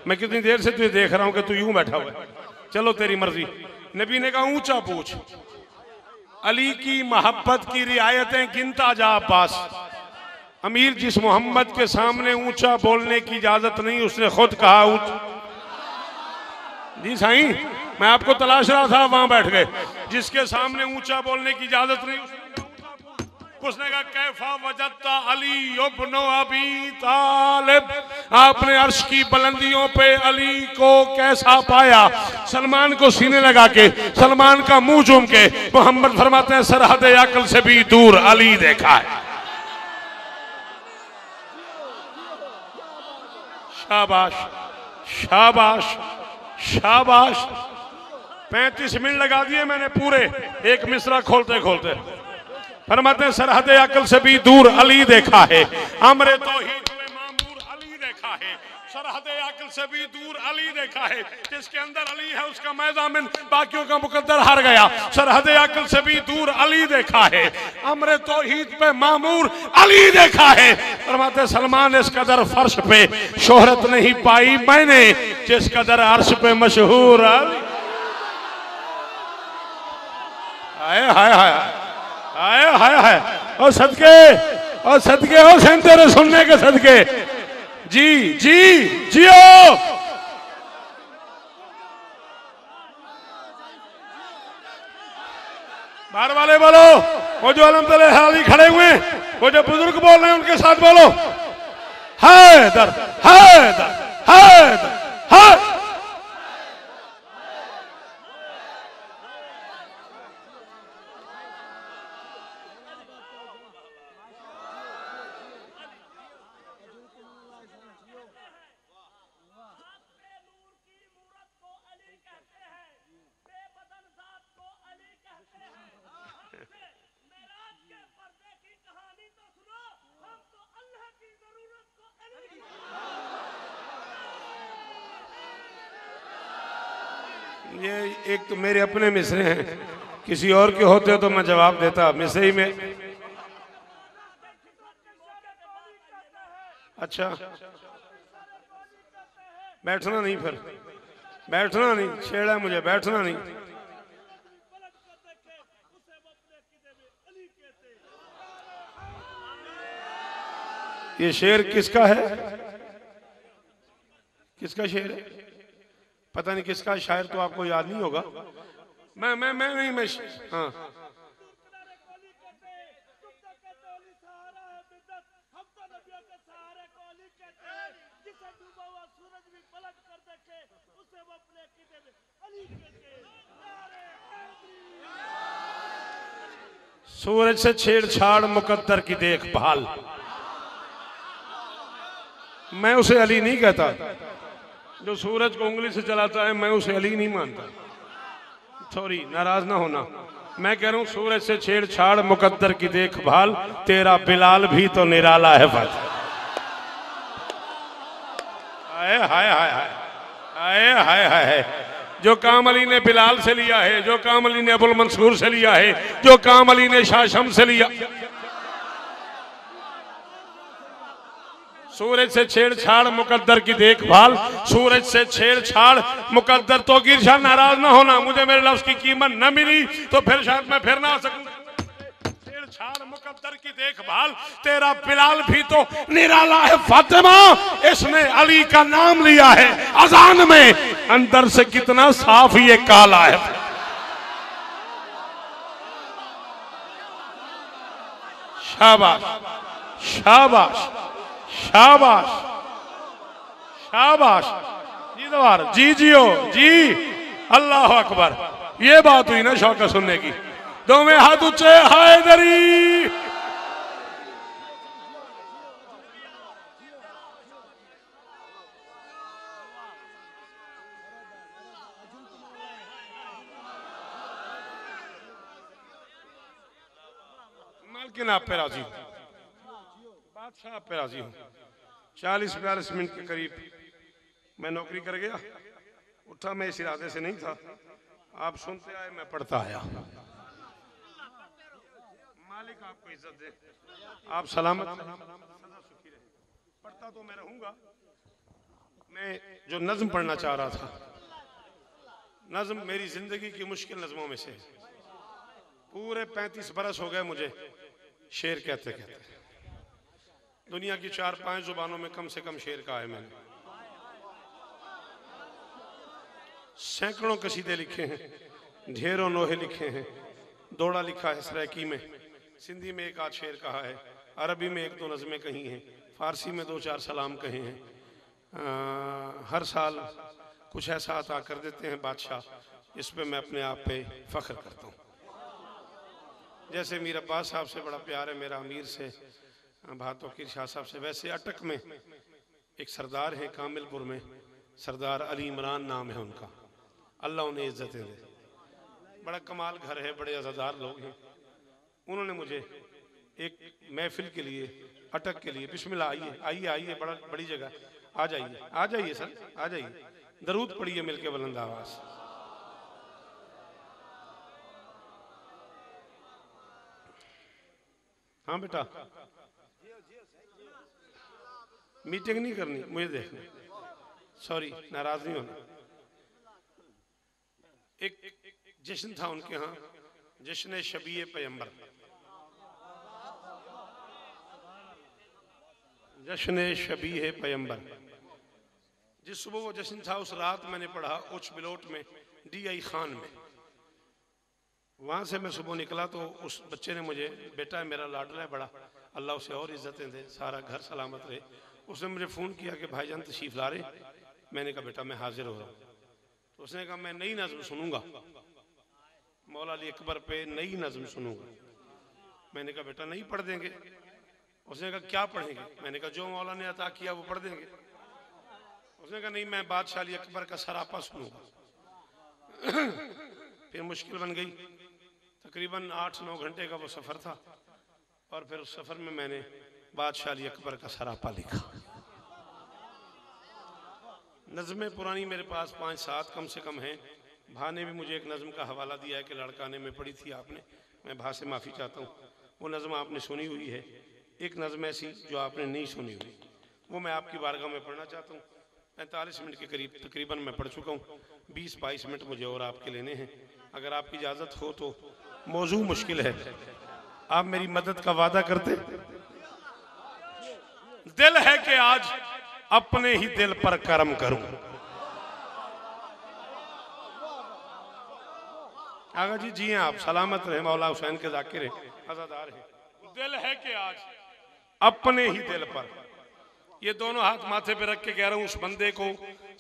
मैं कितनी देर से तुझे देख रहा हूँ कि तू यूं बैठा हुआ है, चलो तेरी मर्जी। नबी ने कहा ऊंचा पूछ। अली की मोहब्बत की रियायतें गिनता जा अब्बास। अमीर जिस मोहम्मद के सामने ऊंचा बोलने की इजाजत नहीं, उसने खुद कहा ऊंचा। जी साईं, मैं आपको तलाश रहा था, वहां बैठ गए। जिसके सामने ऊंचा बोलने की इजाजत नहीं, उसने कहा कैफा वजदता अली इब्नो अबी तालिब, आपने अर्श की बुलंदियों पे अली को कैसा पाया। सलमान को सीने लगा के, सलमान का मुंह झूम के मोहम्मद फरमाते हैं सरहद अकल से भी दूर अली देखा है। शाबाश शाबाश शाबाश। पैंतीस मिनट लगा दिए मैंने पूरे एक मिसरा खोलते खोलते। फरमाते हैं सरहद अकल से भी दूर अली देखा है, अमरे तौहीद में मामूर अली देखा है, सरहद अकल से भी दूर अली देखा है। जिसके अंदर अली है उसका मैदान बाकियों का मुकद्दर हार गया। सरहद अकल से भी दूर अली देखा है, अमरे तौहीद पे मामूर अली देखा है। फरमाते सलमान इस कदर फर्श पे शोहरत नहीं पाई मैंने, जिस कदर अर्श पे मशहूर अली। हाय हाय हाय आए हाय हाय और सदके और सदके और सैन तेरे सुनने के सदके। जी जी जियो बाहर वाले बोलो, वो जो अलहमदुलिल्लाह हाली खड़े हुए, वो जो बुजुर्ग बोल रहे हैं उनके साथ बोलो। हाय दर हाय दर हाय दर हाय। ये एक तो मेरे अपने मिसरे हैं, किसी और के होते हो तो मैं जवाब देता। मिसरे ही में अच्छा बैठना नहीं, फिर बैठना नहीं, छेड़ा मुझे, बैठना नहीं। ये शेर किसका है? किसका शेर है? पता नहीं किसका शायर, तो आपको याद नहीं होगा। मैं मैं मैं नहीं मैं हाँ सूरज से छेड़छाड़ मुकद्दर की देखभाल। मैं उसे अली नहीं कहता, जो सूरज को उंगली से चलाता है मैं उसे अली नहीं मानता। सॉरी, नाराज ना होना। मैं कह रहा हूँ सूरज से छेड़छाड़ मुकद्दर की देखभाल, तेरा बिलाल भी तो निराला है। हाय हाय हाय हाय हाय हाय। जो काम अली ने बिलाल से लिया है, जो काम अली ने अबुल मंसूर से लिया है, जो काम अली ने शाशम से लिया। सूरज से छेड़छाड़ मुकद्दर की देखभाल, सूरज से छेड़छाड़ मुकद्दर तो गिर। शाह नाराज ना होना, मुझे मेरे लफ्ज की कीमत न मिली तो फिर शायद मैं फिर ना आ सकूं। छेड़छाड़ मुकद्दर की देखभाल, तेरा बिलाल भी तो निराला है फातिमा। इसने अली का नाम लिया है अजान में, अंदर से कितना साफ ये काला है। शाबाश शाबाश शाबाश शाबाश। जी ज़वार जी जियो जी। अल्लाह अकबर। ये बात हुई ना शौकत सुनने की। दो में हाथ ऊंचे। हाय दरी मालकिन आप पे राजी हो, बादशाह आप पे राजी हो। चालीस बयालीस मिनट के करीब मैं नौकरी कर गया, उठा, मैं इस इरादे से नहीं था। आप सुनते आए, मैं पढ़ता आया। मालिक आपको इज्जत दे, आप सलामत सुखी रहे। पढ़ता तो मैं रहूंगा। मैं जो नज्म पढ़ना चाह रहा था, नज्म मेरी जिंदगी की मुश्किल नज्मों में से, पूरे पैंतीस बरस हो गए मुझे शेर कहते कहते। दुनिया की चार पांच जुबानों में कम से कम शेर कहा है मैंने। सैकड़ों कसीदे लिखे हैं, ढेरों नोहे लिखे हैं, दोड़ा लिखा है सरायकी में, सिंधी में एक आध शेर कहा है, अरबी में एक दो नज़में कही हैं, फारसी में दो चार सलाम कहे हैं। आ, हर साल कुछ ऐसा आता कर देते हैं बादशाह, इस पे मैं अपने आप पे फख्र करता हूँ। जैसे मीर अब्बास साहब से बड़ा प्यार है मेरा, अमीर से, भातो की शाह साहब से, वैसे अटक में एक सरदार है कामिलपुर में, सरदार अली इमरान नाम है उनका, अल्लाह उन्हें इज्जत दे। बड़ा कमाल घर है, बड़े अज़ादार लोग हैं। उन्होंने मुझे एक महफिल के लिए, अटक के लिए, बिस्मिल्लाह आइए आइए आइए, बड़ा बड़ी जगह, आ जाइए आ जाइए सर, आ जाइए, दरूद पढ़िए मिलके बुलंद आवाज़। हाँ बेटा, मीटिंग नहीं करनी, मुझे देखना, सॉरी, नाराज नहीं होना। एक जश्न था उनके यहाँ, जश्न शबीए पैगंबर, जश्न शबीए पैगंबर। जिस सुबह वो जश्न था, उस रात मैंने पढ़ा उच्च बिलोट में डी आई खान में। वहाँ से मैं सुबह निकला तो उस बच्चे ने मुझे, बेटा है मेरा, लाडला है बड़ा, अल्लाह उसे और इज्जतें दे, सारा घर सलामत रहे, उसने मुझे फ़ोन किया कि भाईजान तशरीफ ला रहे। मैंने कहा बेटा मैं हाजिर हो रहा हूँ। तो उसने कहा मैं नई नज़म सुनूंगा, मौला अली अकबर पे नई नज़म सुनूंगा। मैंने कहा बेटा नहीं पढ़ देंगे। उसने कहा क्या पढ़ेंगे? मैंने कहा जो मौला ने अता किया वो पढ़ देंगे। उसने कहा नहीं, मैं बादशाह अली अकबर का सरापा सुनूंगा। फिर मुश्किल बन गई, तकरीबन आठ नौ घंटे का वो सफ़र था, और फिर उस सफ़र में मैंने बादशाह अली अकबर का सरापा लिखा। नज़में पुरानी मेरे पास पाँच सात कम से कम हैं। भा ने भी मुझे एक नज़म का हवाला दिया है कि लड़काने में पढ़ी थी आपने, मैं भा से माफ़ी चाहता हूँ। वो नज़म आपने सुनी हुई है, एक नज़म ऐसी जो आपने नहीं सुनी हुई, वो मैं आपकी बारगाह में पढ़ना चाहता हूँ। पैंतालीस मिनट के करीब तकरीबन मैं पढ़ चुका हूँ, बीस बाईस मिनट मुझे और आपके लेने हैं। अगर आपकी इजाज़त हो तो, मौजू मुश्किल है, आप मेरी मदद का वादा करते। दिल है कि आज अपने ही दिल पर कर्म करूं। आगा जी, जी आप सलामत रहे, मौला हुसैन के जाकिर हैं, आजादार हैं। दिल है कि आज अपने ही दिल पर, ये दोनों हाथ माथे पे रख के कह रहा हूं उस बंदे को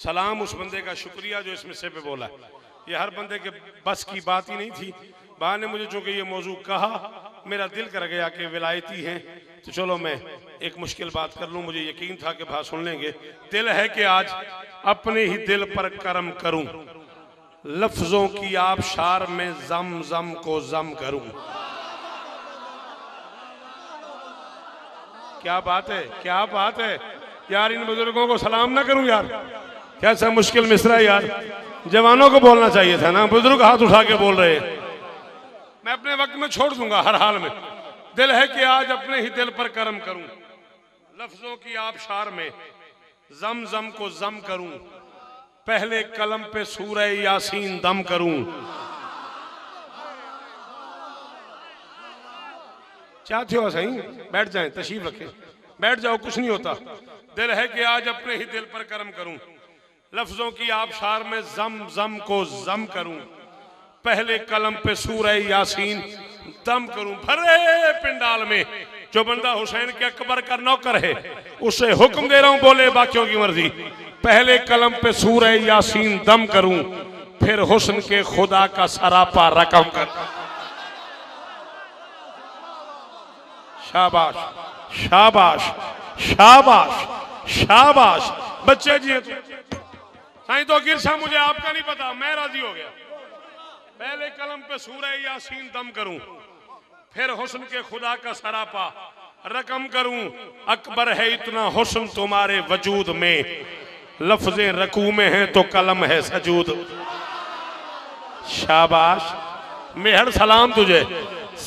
सलाम, उस बंदे का शुक्रिया जो इस मिस्से पे बोला है। ये हर बंदे के बस की बात ही नहीं थी। बा ने मुझे चूंकि ये मौजू कहा, मेरा दिल कर गया कि विलायती हैं, तो चलो मैं एक मुश्किल बात कर लूं। मुझे यकीन था कि भाई सुन लेंगे। दिल है कि आज अपने ही दिल पर कर्म करूं, लफ्जों की आबशार में जम जम को जम करूं। क्या बात है, क्या बात है यार। इन बुजुर्गों को सलाम ना करूं यार, कैसा मुश्किल मिसरा यार। जवानों को बोलना चाहिए था ना, बुजुर्ग हाथ उठा के बोल रहे हैं। मैं अपने वक्त में छोड़ दूंगा हर हाल में। दिल है कि आज अपने ही दिल पर कर्म करूं, लफ्जों की आबशार में जम जम को जम करूं, पहले कलम पे सूरह यासीन दम करूं। चाहते हो सही, बैठ जाएं, तशरीफ रखें, बैठ जाओ, कुछ नहीं होता। दिल है कि आज अपने ही दिल पर कर्म करूं, लफ्जों की आबशार में जम जम को जम करूं, पहले कलम पे सूरह यासीन दम करूं। भरे पिंडाल में जो बंदा हुसैन के अकबर का नौकर है, उसे हुक्म दे रहा हूं, बोले बाकियों की मर्जी। पहले कलम पे सूरह यासीन दम करूं, फिर हुस्न के खुदा का सरापा रकम कर। शाबाश शाबाश शाबाश शाबाश बच्चे जी। साईं तो गिर साहब, मुझे आपका नहीं पता, मैं राजी हो गया। पहले कलम पे सूरह यासीन दम करूं, फिर हुस्न के खुदा का सरापा रकम करूं, अकबर है इतना हुस्न तुम्हारे वजूद में, लफ्ज़े रकू में है तो कलम है सजूद। शाबाश, मेहर सलाम तुझे,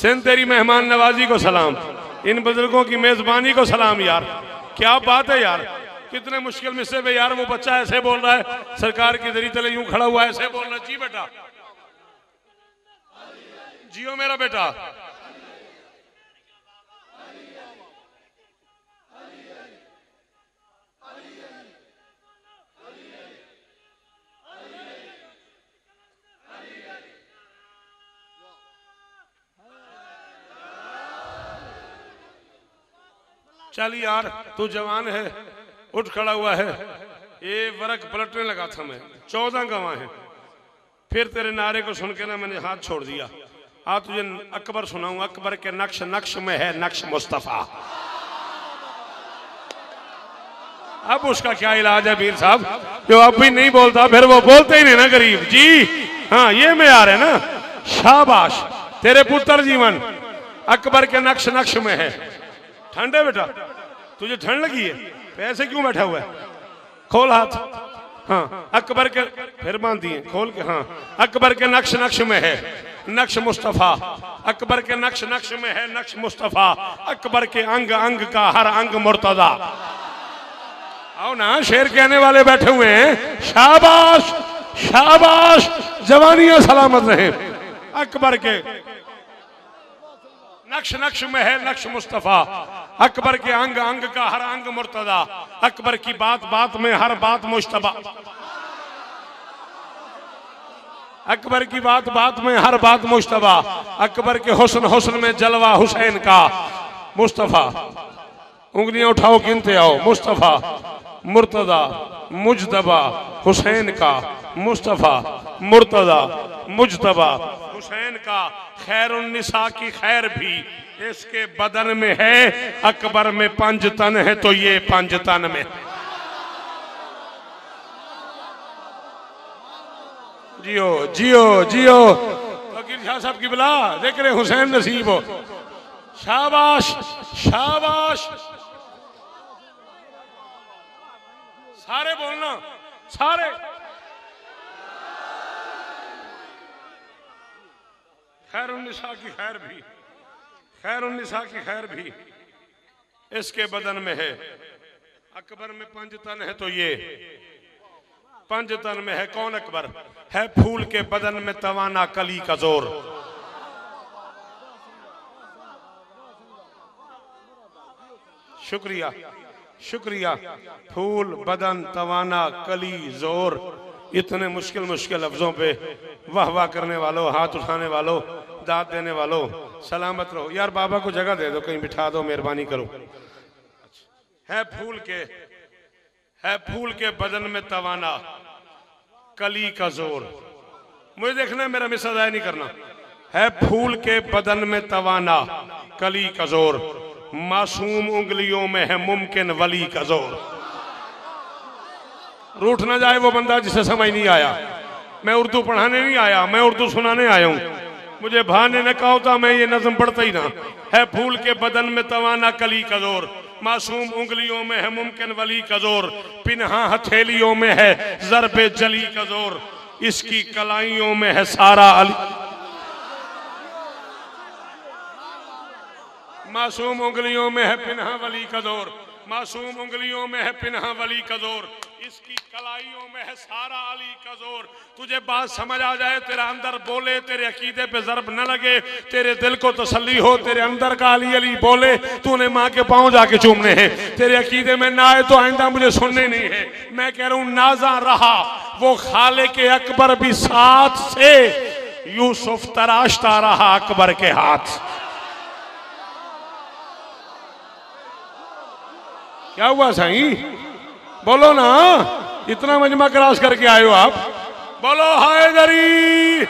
सिंध तेरी मेहमान नवाजी को सलाम, इन बुजुर्गों की मेजबानी को सलाम। यार क्या बात है यार, कितने मुश्किल में से यार वो बच्चा ऐसे बोल रहा है, सरकार की दरी तले यूं खड़ा हुआ ऐसे बोल रहा है। जी बेटा, जियो मेरा बेटा। चल यार, तू जवान है, उठ खड़ा हुआ है। ये वर्क पलटने लगा था मैं, चौदह गवां हैं, फिर तेरे नारे को सुन के ना मैंने हाथ छोड़ दिया। आज तुझे अकबर सुनाऊं, अकबर के नक्श नक्श में है नक्श मुस्तफ़ा। अब उसका क्या इलाज है पीर साहब, जो अब भी नहीं बोलता फिर वो बोलते ही नहीं ना गरीब जी। हाँ ये मैं आ रहा है ना, शाबाश तेरे पुत्र जीवन अकबर के नक्श नक्श में है। ठंड है बेटा, तुझे ठंड लगी है, पैसे क्यों बैठा हुआ है? खोल हाथ। हाँ अकबर के, फिर बांध दिए, खोल के। हाँ अकबर के नक्श नक्श में है नक्श मुस्तफ़ा, अकबर के नक्श नक्श में है नक्श मुस्तफ़ा, अकबर के अंग अंग का हर अंग मुर्तदा। आओ ना, शेर कहने वाले बैठे हुए हैं। शाबाश शाबाश, जवानियां सलामत रहे। अकबर के नक्श नक्श में है नक्श मुस्तफ़ा, अकबर के अंग अंग का हर अंग मुर्तदा, अकबर की बात बात में हर बात मुश्तबा, अकबर की बात बात में हर बात मुश्तबा, अकबर के हुस्न हुस्न में जलवा हुसैन का मुस्तफ़ा। उंगलियां उठाओ, गिनते आओ। मुस्तफ़ा, मुर्तदा, मुजतबा, हुसैन का मुस्तफ़ा, मुर्तदा, मुजतबा, हुसैन का। खैरुन निसा की खैर भी इसके बदन में है, अकबर में पंज तन है तो ये पंज तन में। जियो जियो जियो, फकीर शाह साहब की बला जिक्र हुसैन नसीब हो। शाबाश शाबाश, सारे बोलना, सारे। खैरुन्निसा की खैर भी, खैरुन्निसा की खैर भी इसके बदन में है, अकबर में पंज तन है तो ये पंज तन में है। कौन अकबर है? फूल के बदन में तवाना कली का जोर। शुक्रिया शुक्रिया, फूल बदन तवाना कली जोर। इतने मुश्किल मुश्किल लफ्जों पे वाह वाह करने वालों, हाथ उठाने वालों, दाद देने वालों, सलामत रहो। यार बाबा को जगह दे दो, कहीं बिठा दो, मेहरबानी करो। है फूल के, है फूल के बदन में तवाना कली का जोर। मुझे देखना है, मेरा मिसाल जाया नहीं करना। है फूल के बदन में तवाना कली का जोर, मासूम उंगलियों में है मुमकिन वली का जोर। रूठ ना जाए वो बंदा जिसे समझ नहीं आया। मैं उर्दू पढ़ाने नहीं आया, मैं उर्दू सुनाने आया हूँ। मुझे भा ने न कहा होता मैं ये नज़म पढ़ता ही ना। है फूल के बदन में तवाना कली का जोर, मासूम उंगलियों में है मुमकिन वली का जोर, पिन्हा हथेलियों में है ज़रबे जली का जोर, इसकी कलाइयों में है सारा अली। मासूम उंगलियों में है पिन्हा वली का जोर, मासूम उंगलियों में है पिन्हा वली का जोर, इसकी कलाइयों में है सारा अली का जोर। तुझे बात समझ आ जाए, तेरा अंदर बोले, तेरे अकीदे पे जरब न लगे, तेरे दिल को तसल्ली हो, तेरे अंदर का अली अली बोले। तूने माँ के पाँव जाके चूमने हैं, तेरे अकीदे में ना आए तो आइंदा मुझे सुनने नहीं है। मैं कह रहा हूँ नाजा रहा वो खाले के अकबर भी साथ से, यूसुफ तराशता रहा अकबर के हाथ। क्या हुआ साईं, बोलो ना, इतना मजमा क्रॉस करके आए हो आप, बोलो हैदरी।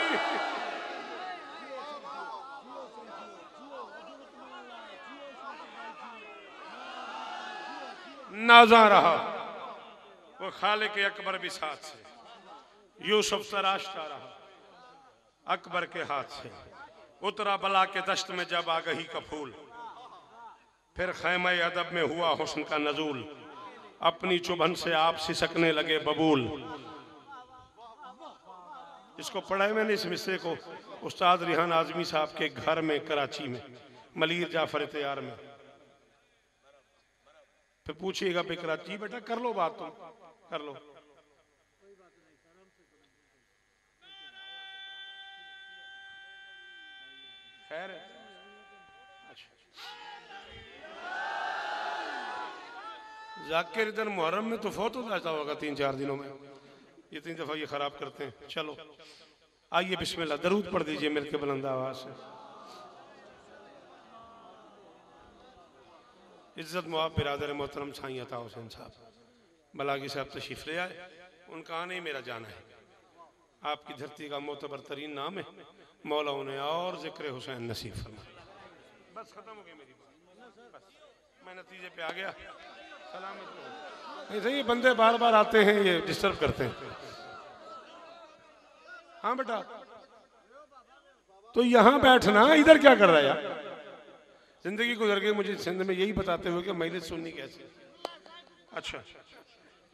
नाजा रहा वो खाले के अकबर भी साथ से, यूसुफ तराशता रहा अकबर के हाथ से। उतरा बला के दश्त में जब आगही का फूल, फिर खैमा अदब में हुआ हुस्न का नजूल, अपनी चुभन से आप सिसकने लगे बबूल। इसको पढ़ा है मैंने इस हिस्से को उस्ताद रिहान आजमी साहब के घर में कराची में मलिर जाफर तैयार में। फिर पूछिएगा पे कराची, बेटा कर लो बात, तुम कर लो। खैर जाकिर इधर मुहर्रम में तो फोत हो जाता होगा तीन चार दिनों में, ये तीन दफा ये खराब करते हैं। चलो आइए बिस्मिल्लाह दरूद पढ़ दीजिए मेरे के बुलंद आवाज से। इज्जत मुआब बिरादर मोहतरम साईं अता हुसैन साहब बलागी साहब तशरीफ ले आए, उनका आने ही मेरा जाना है। आपकी धरती का मोतबर तरीन नाम है, मौला उन्हें और जिक्र हुसैन नसीब फरमाए। बस खत्म हो गई मेरी बात, मैं नतीजे पे आ गया। सलामत, ये बंदे बार बार आते हैं, ये डिस्टर्ब करते हैं। हाँ बेटा तो यहाँ बैठना, इधर क्या कर रहा है यार? जिंदगी गुजर गई मुझे सिंध में यही बताते हुए कि मजलिस सुननी कैसे। अच्छा,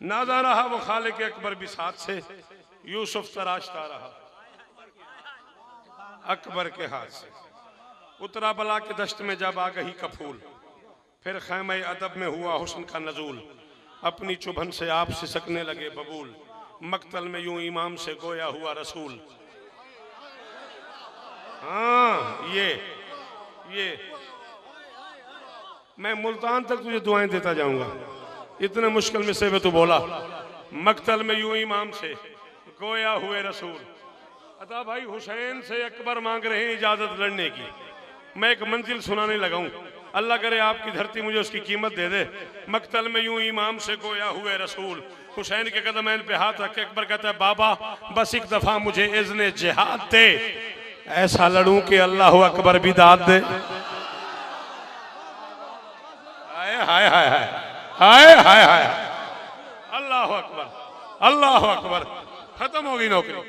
नाज़ा रहा वो खालिक अकबर भी साथ से, यूसुफ तराशता रहा अकबर के हाथ से। उतरा बला के दश्त में जब आगही का फूल, फिर खैमे अदब में हुआ हुस्न का नजूल, अपनी चुभन से आप सिसकने लगे बबूल। मकतल में यूं इमाम से गोया हुआ रसूल। हाँ ये ये मैं मुल्तान तक तुझे दुआएं देता जाऊंगा, इतने मुश्किल में से भी तू बोला। मकतल में यूं इमाम से गोया हुए रसूल। अता भाई हुसैन से अकबर मांग रहे हैं इजाजत लड़ने की। मैं एक मंजिल सुनाने लगा हूं, अल्लाह करे आपकी धरती मुझे उसकी कीमत दे दे। मकतल में यूं इमाम से गोया हुए रसूल, हुसैन के कदमैन पे हाथ रख के अकबर कहता है बाबा बस एक दफा मुझे इज़्न जिहाद दे, ऐसा लड़ूं कि अल्लाह अकबर भी दाद दे। हाय हाय हाय हाय हाय हाय हाय, अल्लाह अकबर अल्लाह अकबर, खत्म हो गई नौकरी।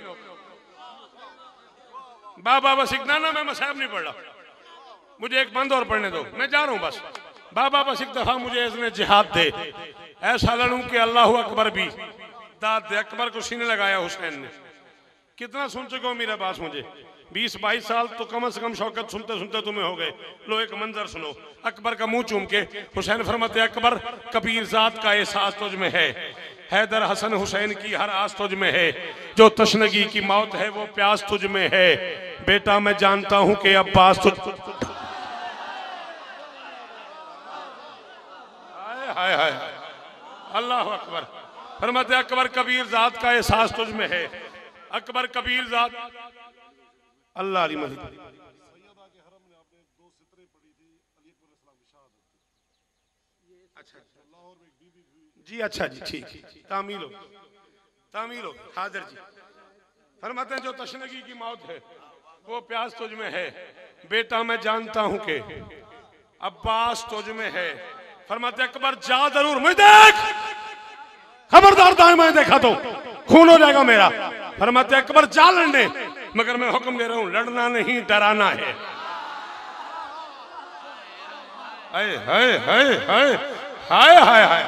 बाबा बस एक, नाना मैं मसाहब नहीं पढ़ रहा, मुझे एक बंद और पढ़ने दो, मैं जा रहा हूँ बस। बाबा बस एक दफा मुझे इसने जिहाद दे, ऐसा लड़ूं कि अल्लाह अकबर भी दाद दे। अकबर को सीने लगाया हुसैन ने। कितना सुन चुके हो मेरा बास, मुझे बीस बाईस साल तो कम से कम शौकत सुनते सुनते तुम्हें हो गए। लो एक मंजर सुनो, अकबर का मुंह चूम के हुसैन फरमाते अकबर कबीर जात का एहसास तुझ में है, हैदर हसन हुसैन की हर आस तुझ में है, जो तशनगी की मौत है वो प्यास तुझ में है। बेटा मैं जानता हूँ कि अब्बास तुझ हाय हाय अल्लाह अकबर। फरमाते अकबर कबीर जात का एहसास तुझ में है, अकबर कबीर जात। अल्लाह की मदद। जी अच्छा जी ठीक, तामील हो तामील हो हाजिर जी। फरमाते हैं जो तशनगी की मौत है वो प्यास तुझ में है, बेटा मैं जानता हूँ कि अब्बास तुझ में है। फरमाते अकबर जा जरूर, मुझे देख खबरदार दाएं मैं देखा तो खून हो जाएगा मेरा। फरमाते अकबर जा लड़ने, मगर मैं हुक्म दे रहा हूं लड़ना नहीं डराना है। हाय हाय हाय हाय हाय हाय हाय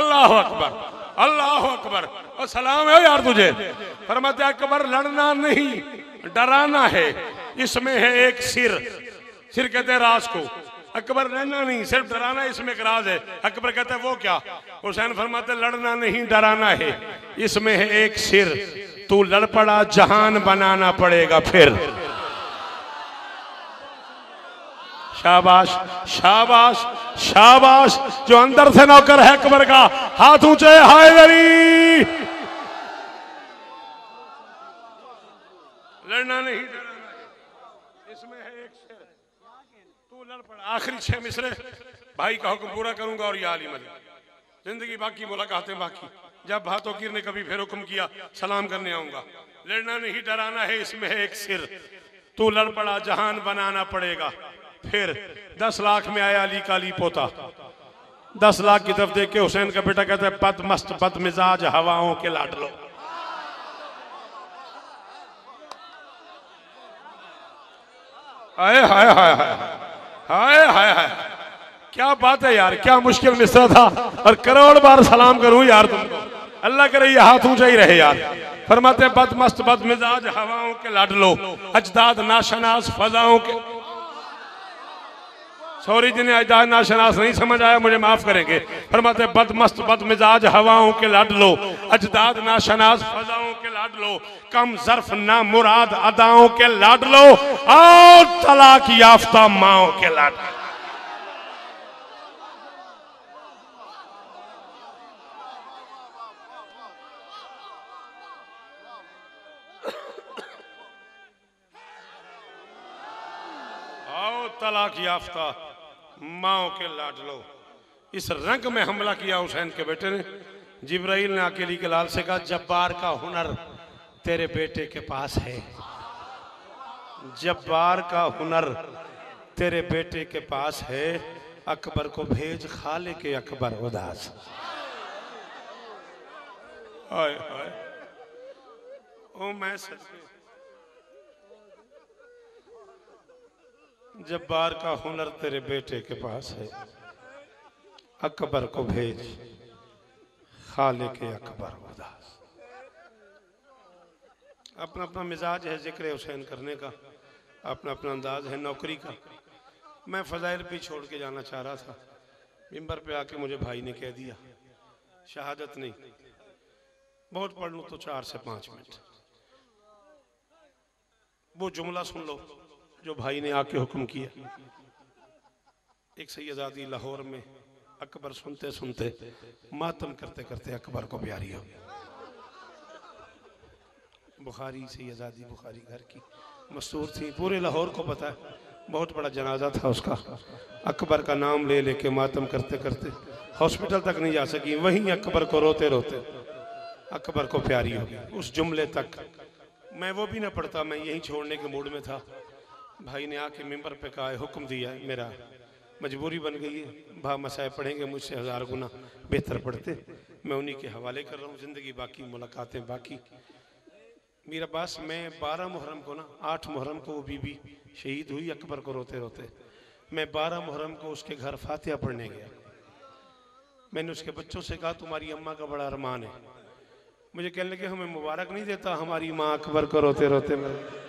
अल्लाह अकबर अल्लाह अकबर और सलाम है यार तुझे। फरमाते अकबर लड़ना नहीं डराना है, इसमें है एक सिर, सिर कहते हैं राज को। अकबर रहना नहीं सिर्फ डराना, इसमें एक राज है। अकबर कहता है वो क्या? हुसैन फरमाते लड़ना नहीं डराना है, इसमें है एक सिर, तू लड़ पड़ा जहान बनाना पड़ेगा फिर। शाबाश शाबाश शाबाश। जो अंदर से नौकर है अकबर का, हाथ ऊंचे हायदरी। लड़ना नहीं डराना है, इसमें है एक सिर, आखिरी छह मिसरे भाई का हुक्म पूरा करूंगा और या जिंदगी बाकी, मुलाकातें बाकी। जब भातो कीर ने कभी फिर हुक्म किया सलाम करने आऊंगा। लड़ना नहीं डराना है, इसमें है एक सिर, तू लड़ पड़ा जहान बनाना पड़ेगा फिर। दस लाख में आया अली काली पोता, दस लाख की तरफ देख के हुसैन का बेटा कहता है बद मस्त बद मिजाज हवाओं के लाड लो। हाय हाय हाय हाय हाय हाय क्या बात है यार, क्या मुश्किल मिसरा था। और करोड़ बार सलाम करूं यार तुमको, अल्लाह करे ये हाथ ऊंचा ही रहे यार। फरमाते बद मस्त बद मिजाज हवाओं के लाडलो, अजदाद नाशनास फजाओं के। सॉरी जिन्हें अजदाद नाशनास नहीं समझ आया मुझे माफ करेंगे। फरमाते बद मस्त बद मिजाज हवाओं के लाडलो, अजदाद नाशनास फजाओं के लाडलो, कम जर्फ ना मुराद अदाओं के लाडलो, और तलाक याफ्ता माओं के लाडलो। तलाक याफ्ता माओ के लाडलो। इस रंग में हमला किया हुसैन के बेटे ने। जिब्राइल ने अकेली के लाल से कहा, जब्बार का हुनर तेरे बेटे के पास है, जब्बार का हुनर तेरे बेटे के पास है, अकबर को भेज खाले के अकबर उदास। हाय हाय ओ मैं सच, जब्बार का हुनर तेरे बेटे के पास है, अकबर को भेज खाले के अकबर उदास। अपना अपना मिजाज है जिक्र हुसैन करने का, अपना अपना अंदाज है नौकरी का। मैं फजाइल भी छोड़ के जाना चाह रहा था, मिंबर पे आके मुझे भाई ने कह दिया शहादत नहीं, बहुत पढ़ लूँ तो चार से पाँच मिनट वो जुमला सुन लो जो भाई ने आके हुक्म किया। एक सैयदादी लाहौर में अकबर सुनते सुनते मातम करते करते अकबर को प्यारी हो गई। बुखारी सैयदादी बुखारी घर की मशहूर थी, पूरे लाहौर को पता है, बहुत बड़ा जनाजा था उसका। अकबर का नाम ले लेके मातम करते करते हॉस्पिटल तक नहीं जा सकी, वहीं अकबर को रोते रोते अकबर को प्यारी हो गई। उस जुमले तक मैं वो भी ना पढ़ता, मैं यहीं छोड़ने के मूड में था। भाई ने आके मेंबर पे कहा है, हुक्म दिया है, मेरा मजबूरी बन गई है, भा मसाए पढ़ेंगे मुझसे हज़ार गुना बेहतर पढ़ते, मैं उन्हीं के हवाले कर रहा हूँ, ज़िंदगी बाकी मुलाकातें बाकी। मेरा पास मैं बारह मुहर्रम को ना आठ मुहर्रम को वो बीबी शहीद हुई अकबर को रोते रोते। मैं बारह मुहर्रम को उसके घर फातिहा पढ़ने गया। मैंने उसके बच्चों से कहा तुम्हारी अम्मा का बड़ा अरमान है, मुझे कहने लगे हमें मुबारक नहीं देता हमारी माँ अकबर को रोते रोते। मेरे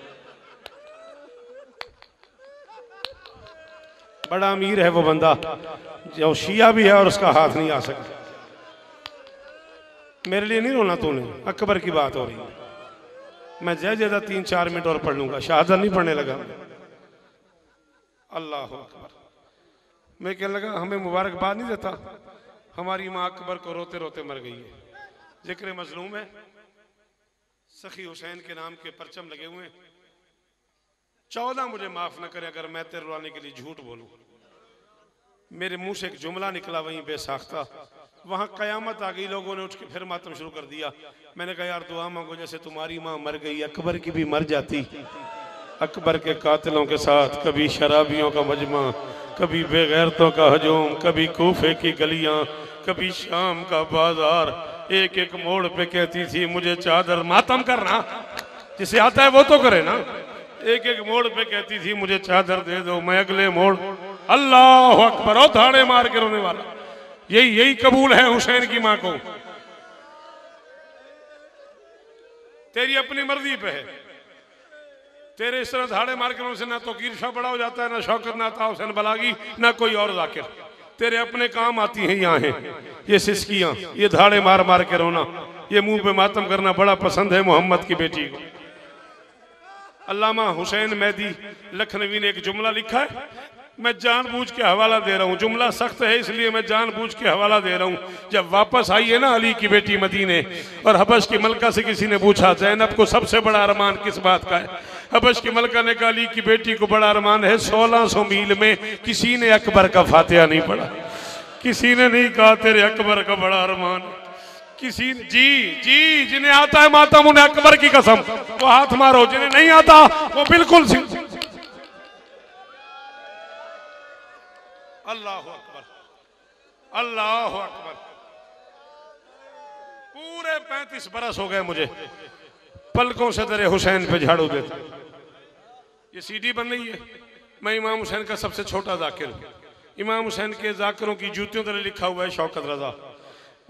बड़ा अमीर है वो बंदा जो शिया भी है और उसका हाथ नहीं आ सकता। मेरे लिए नहीं रोना तूने, अकबर की बात हो रही है। मैं जय जयदा तीन चार मिनट और पढ़ लूंगा, शहादत नहीं पढ़ने लगा। अल्लाह हू अकबर, मैं कहने लगा हमें मुबारकबाद नहीं देता हमारी माँ अकबर को रोते रोते मर गई है। जिक्र मजलूम है, सखी हुसैन के नाम के परचम लगे हुए हैं। चौदह मुझे माफ न करे अगर मैं तेरे रुलाने के लिए झूठ बोलूं। मेरे मुंह से एक जुमला निकला वहीं बेसाख्ता, वहां कयामत आ गई, लोगों ने उठ के फिर मातम शुरू कर दिया। मैंने कहा यार दुआ मांगो, जैसे तुम्हारी माँ मर गई अकबर की भी मर जाती। अकबर के कातिलों के साथ कभी शराबियों का मजमा, कभी बेगैरतों का हजूम, कभी कूफे की गलियां, कभी शाम का बाजार, एक एक मोड़ पे कहती थी मुझे चादर। मातम करना जिसे आता है वो तो करे ना। एक एक मोड़ पे कहती थी मुझे चादर दे दो, मैं अगले मोड़। अल्लाह अकबर, ओ धाड़े मार के रोने वाला। यही यही कबूल है हुसैन की मां को। तेरी अपनी मर्जी पे है, तेरे इस तरह धाड़े मार के रोने से ना तो कीर शाह बड़ा हो जाता है, ना शौकत, ना ता हुसैन बलागी, ना कोई और जाकिर। तेरे अपने काम आती है ये आहें, ये सिसकियां, ये धाड़े मार मार के रोना, ये मुंह पे मातम करना बड़ा पसंद है मोहम्मद की बेटी को। अल्लामा हुसैन मेहदी लखनवी ने एक जुमला लिखा है, मैं जानबूझ के हवाला दे रहा हूँ, जुमला सख्त है इसलिए मैं जानबूझ के हवाला दे रहा हूँ। जब वापस आई है ना अली की बेटी मदीने, और हबश की मलका से किसी ने पूछा जैनब को सबसे बड़ा अरमान किस बात का है, हबश की मलका ने कहा अली की बेटी को बड़ा अरमान है सोलह सौ मील में किसी ने अकबर का फातिहा नहीं पढ़ा, किसी ने नहीं कहा तेरे अकबर का बड़ा अरमान। किसी जी जी जिन्हें आता है मातम उन्हें अकबर की कसम, वो हाथ मारो, जिन्हें नहीं आता वो बिल्कुल। अल्लाह अकबर, अल्लाह अकबर। पूरे पैंतीस बरस हो गए मुझे पलकों से तेरे हुसैन पे झाड़ू देते। ये सीडी बन रही है। मैं इमाम हुसैन का सबसे छोटा जाकिर हूँ। इमाम हुसैन के जाकिरों की जूतियों तले लिखा हुआ है शौकत रजा।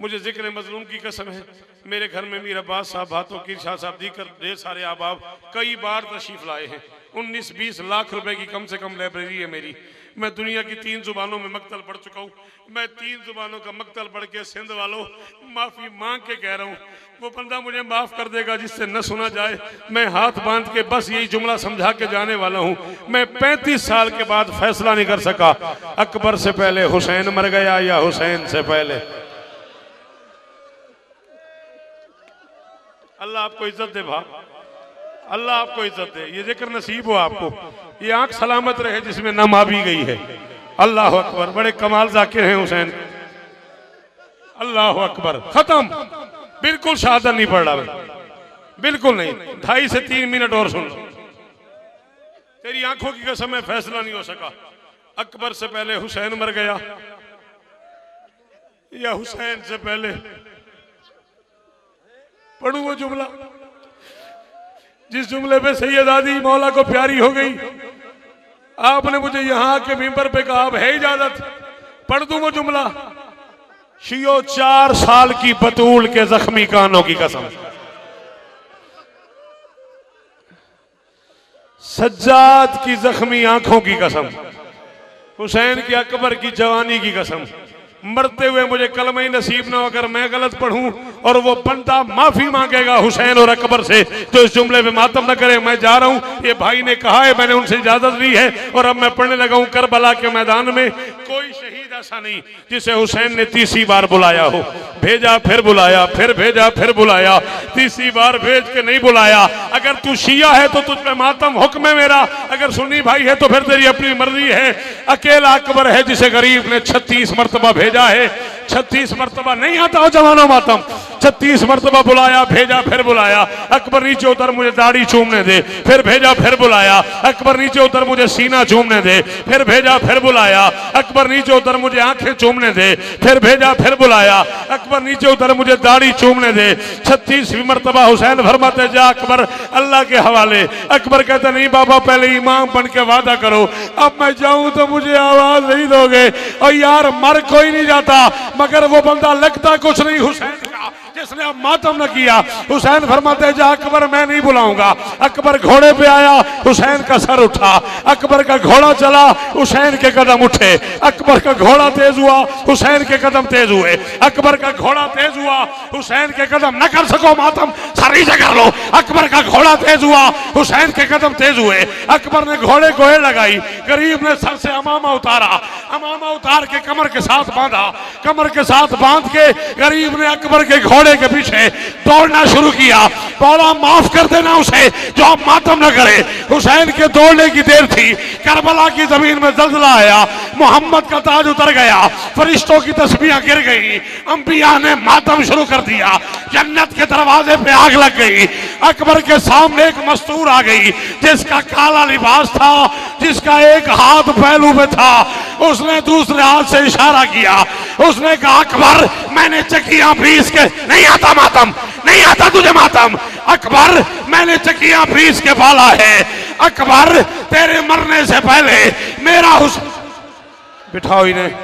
मुझे जिक्र मजलूम की कसम है, मेरे घर में मीर अब्बास साहब, हाथों की शाह साहब, दीकर ढेर सारे अहबाब कई बार तशरीफ लाए हैं। उन्नीस बीस लाख रुपए की कम से कम लाइब्रेरी है मेरी। मैं दुनिया की तीन जुबानों में मक्तल पढ़ चुका हूँ। मैं तीन जुबानों का मक्तल पढ़ के सिंध वालों माफ़ी मांग के कह रहा हूँ, वो बंदा मुझे माफ़ कर देगा जिससे न सुना जाए। मैं हाथ बांध के बस यही जुमला समझा के जाने वाला हूँ। मैं पैंतीस साल के बाद फैसला नहीं कर सका अकबर से पहले हुसैन मर गया या हुसैन से पहले। अल्लाह आपको इज्जत दे भा, अल्लाह आपको इज्जत दे, ये जिक्र नसीब हो आपको, ये आंख सलामत रहे जिसमें न मावी गई है। अल्लाह अकबर, बड़े कमाल जाकिर हैं हुसैन। अल्लाह अकबर, खत्म, बिल्कुल शादर नहीं पड़ रहा, बिल्कुल नहीं। ढाई से तीन मिनट और सुन। तेरी आंखों की कसम है फैसला नहीं हो सका अकबर से पहले हुसैन मर गया या हुसैन से पहले। पढ़ू वो जुमला जिस जुमले पे सैयद आज़ी मौला को प्यारी हो गई। आपने मुझे यहाँ के मिंबर पे कहा अब है इजाजत, पढ़ दूं वो जुमला। शियो चार साल की बतूल के जख्मी कानों की कसम। सज्जाद की जख्मी आंखों की कसम। हुसैन की अकबर की जवानी की कसम। मरते हुए मुझे कलमा ही नसीब ना हो अगर मैं गलत पढ़ूं और वो बंदा माफी मांगेगा हुसैन और अकबर से तो इस जुमले में मातम न करे। मैं जा रहा हूं, ये भाई ने कहा है, मैंने उनसे इजाजत ली है और अब मैं पढ़ने लगा हूं। करबला के मैदान में कोई शहीद ऐसा नहीं जिसे हुसैन ने तीसरी बार बुलाया हो। भेजा फिर बुलाया, फिर भेजा फिर बुलाया, तीसरी बार भेज के नहीं बुलाया। अगर तू शिया है तो तुझ पे मातम हुक्म है मेरा, अगर सुन्नी भाई है तो फिर तेरी अपनी मर्जी है। अकेला अकबर है जिसे गरीब ने छत्तीस मरतबा भेजा है। छत्तीस मरतबा नहीं आता हो जवानों मातम, छत्तीस मरतबा बुलाया, भेजा फिर बुलाया। अकबर नीचे उतर मुझे दाढ़ी चूमने दे, फिर भेजा फिर बुलाया। अकबर नीचे उतर मुझे सीना चूमने दे, फिर भेजा फिर बुलाया। अकबर नीचे उतर मुझे आंखें चूमने दे, फिर भेजा फिर बुलाया। अकबर नीचे उतर मुझे दाढ़ी चूमने दे। छत्तीसवीं मरतबा हुसैन फरमाते जा अकबर अल्लाह के हवाले। अकबर कहते नहीं बाबा, पहले इमाम बन के वादा करो, अब मैं जाऊं तो मुझे आवाज नहीं दोगे। और यार मर कोई नहीं जाता मगर वो बंदा लगता कुछ नहीं हुसैन का जिसने अब मातम न किया। हुसैन फरमाते जा अकबर मैं नहीं बुलाऊंगा। अकबर घोड़े पे आया, हुसैन का सर उठा। अकबर का घोड़ा चला, हुसैन के कदम उठे। अकबर का घोड़ा तेज हुआ, हुसैन के कदम तेज हुए। अकबर का घोड़ा तेज हुआ, हुसैन के कदम। न कर सको मातम सारी जगह लो। अकबर का घोड़ा तेज हुआ, हुसैन के कदम तेज हुए। अकबर ने घोड़े को ए लगाई, गरीब ने सर से अमामा उतारा, अमामा उतार के कमर के साथ बांधा, कमर के साथ बांध के गरीब ने अकबर के घोड़े के पीछे दौड़ना शुरू किया। मौला माफ कर देना उसे जो आप मातम न करे। हुसैन के दौड़ने की देर थी, करबला की जमीन में जल्जला आया, मोहम्मद का ताज उतर गया, फरिश्तों की तस्बीहां गिर गई, अंबिया ने मातम शुरू कर दिया, जन्नत के दरवाजे पे आग लग गई। अकबर के सामने एक मस्तूर आ गई जिसका काला लिबास था, जिसका एक हाथ पहलू में था। उसने दूसरे हाथ से इशारा किया, उसने कहा अकबर मैंने चकियां पीस के नहीं आता मातम, नहीं आता तुझे मातम। अकबर मैंने चकियां पीस के पाला है। अकबर तेरे मरने से पहले मेरा हुस्न बिठाओ इन्हें,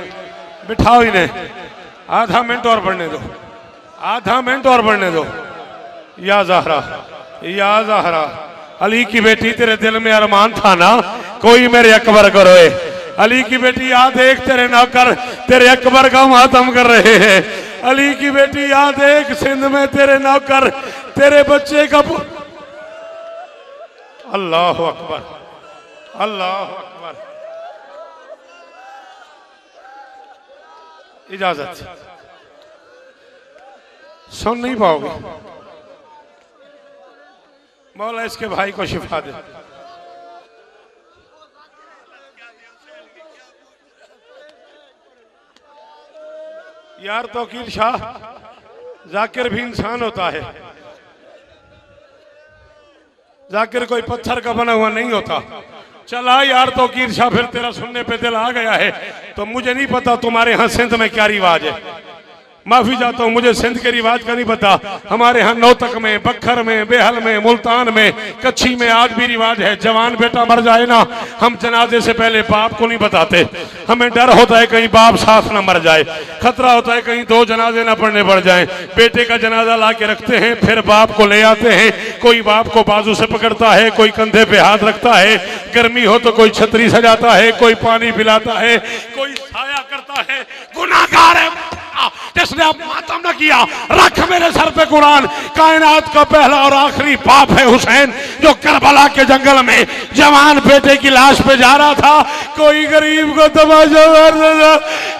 बिठाओ इन्हें, आधा मिनट और पढ़ने दो, आधा मिनट और पढ़ने दो। या ज़हरा, या ज़हरा, अली की बेटी तेरे दिल में अरमान था ना, कोई मेरे अकबर को रोए। अली की बेटी याद देख तेरे नौकर तेरे अकबर का मातम कर रहे हैं। अली की बेटी याद देख सिंध में तेरे नौकर तेरे बच्चे का। अल्लाह अकबर, अल्लाह अकबर। इजाजत सुन नहीं पाओगे, मौला इसके भाई को शिफा दे। यार तौकीर शाह जाकिर भी इंसान होता है, जाकिर कोई पत्थर का बना हुआ नहीं होता। चला यार तौकीर शाह, फिर तेरा सुनने पे दिल आ गया है तो मुझे नहीं पता तुम्हारे यहाँ सिंध में क्या रिवाज है। माफी चाहता हूँ, मुझे सिंध के रिवाज का नहीं पता। हमारे यहाँ नौतक में, बखर में, बेहल में, मुल्तान में, कच्छी में आज भी रिवाज है, जवान बेटा मर जाए ना, हम जनाजे से पहले बाप को नहीं बताते। हमें डर होता है कहीं बाप साफ ना मर जाए, खतरा होता है कहीं दो जनाजे ना पड़ने पड़ जाए। बेटे का जनाजा ला के रखते हैं, फिर बाप को ले आते हैं। कोई बाप को बाजू से पकड़ता है, कोई कंधे पे हाथ रखता है, गर्मी हो तो कोई छतरी सजाता है, कोई पानी पिलाता है, कोई छाया करता है। गुनाहगार है जिसने अब मातम न किया। रख मेरे सर पे कुरान, कायनात का पहला और आखिरी पाप है हुसैन जो करबला के जंगल में जवान बेटे की लाश पे जा रहा था। कोई गरीब को तमाशा मारता था,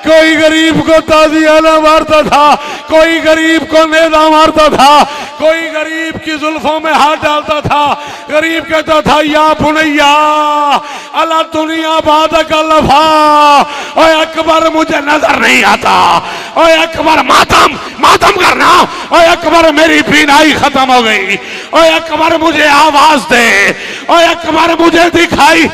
कोई गरीब को ताजियाना मारता था, कोई गरीब को नेदा मारता था, कोई गरीब की जुल्फों में हाथ डालता था। गरीब कहता था या भुनैया अला दुनिया बादक लफा, ओए अकबर मुझे नजर नहीं आता, ओए अकबर मातम मातम करना, ओए अकबर मेरी बीनाई खत्म हो गई, ओए अकबर मुझे आवाज दे, ओए अकबर मुझे दिखाई।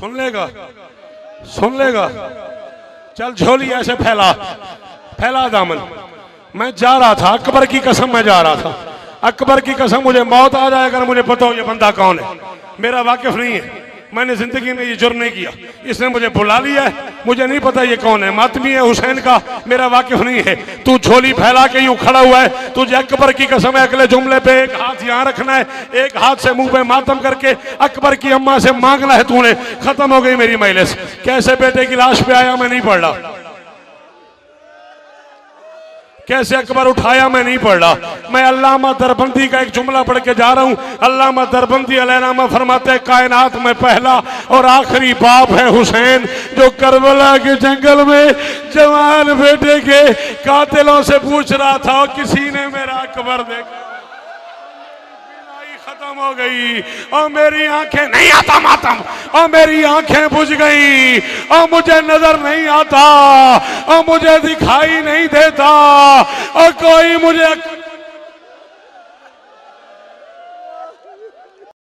सुन लेगा, सुन लेगा। चल झोली ऐसे फैला, फैला दामन। मैं जा रहा था, अकबर की कसम मैं जा रहा था, अकबर की कसम मुझे मौत आ जाए अगर मुझे पता हो ये बंदा कौन है। मेरा वाकिफ नहीं है, मैंने जिंदगी में ये जुर्म नहीं किया, इसने मुझे बुला लिया है, मुझे नहीं पता ये कौन है। मातमी है हुसैन का, मेरा वाकिफ नहीं है। तू झोली फैला के यूं खड़ा हुआ है, तुझे अकबर की कसम है अगले जुमले पे एक हाथ यहाँ रखना है, एक हाथ से मुंह पे मातम करके अकबर की अम्मा से मांगना है तूने। खत्म हो गई मेरी मजलिस। कैसे बेटे की लाश पे आया मैं नहीं पढ़ रहा, कैसे अकबर उठाया मैं नहीं पढ़ रहा। मैं अल्लामा दरबंदी का एक जुमला पढ़ के जा रहा हूँ। अल्लामा दरबंदी अलैहिस्सलाम फरमाते हैं कायनात में पहला और आखिरी बाप है हुसैन जो करबला के जंगल में जवान बेटे के कातिलों से पूछ रहा था किसी ने मेरा अकबर देखा, खत्म हो गई और मेरी आंखें नहीं आता मातम, और मेरी आंखें बुझ गई और मुझे नजर नहीं आता और मुझे दिखाई नहीं देता और कोई मुझे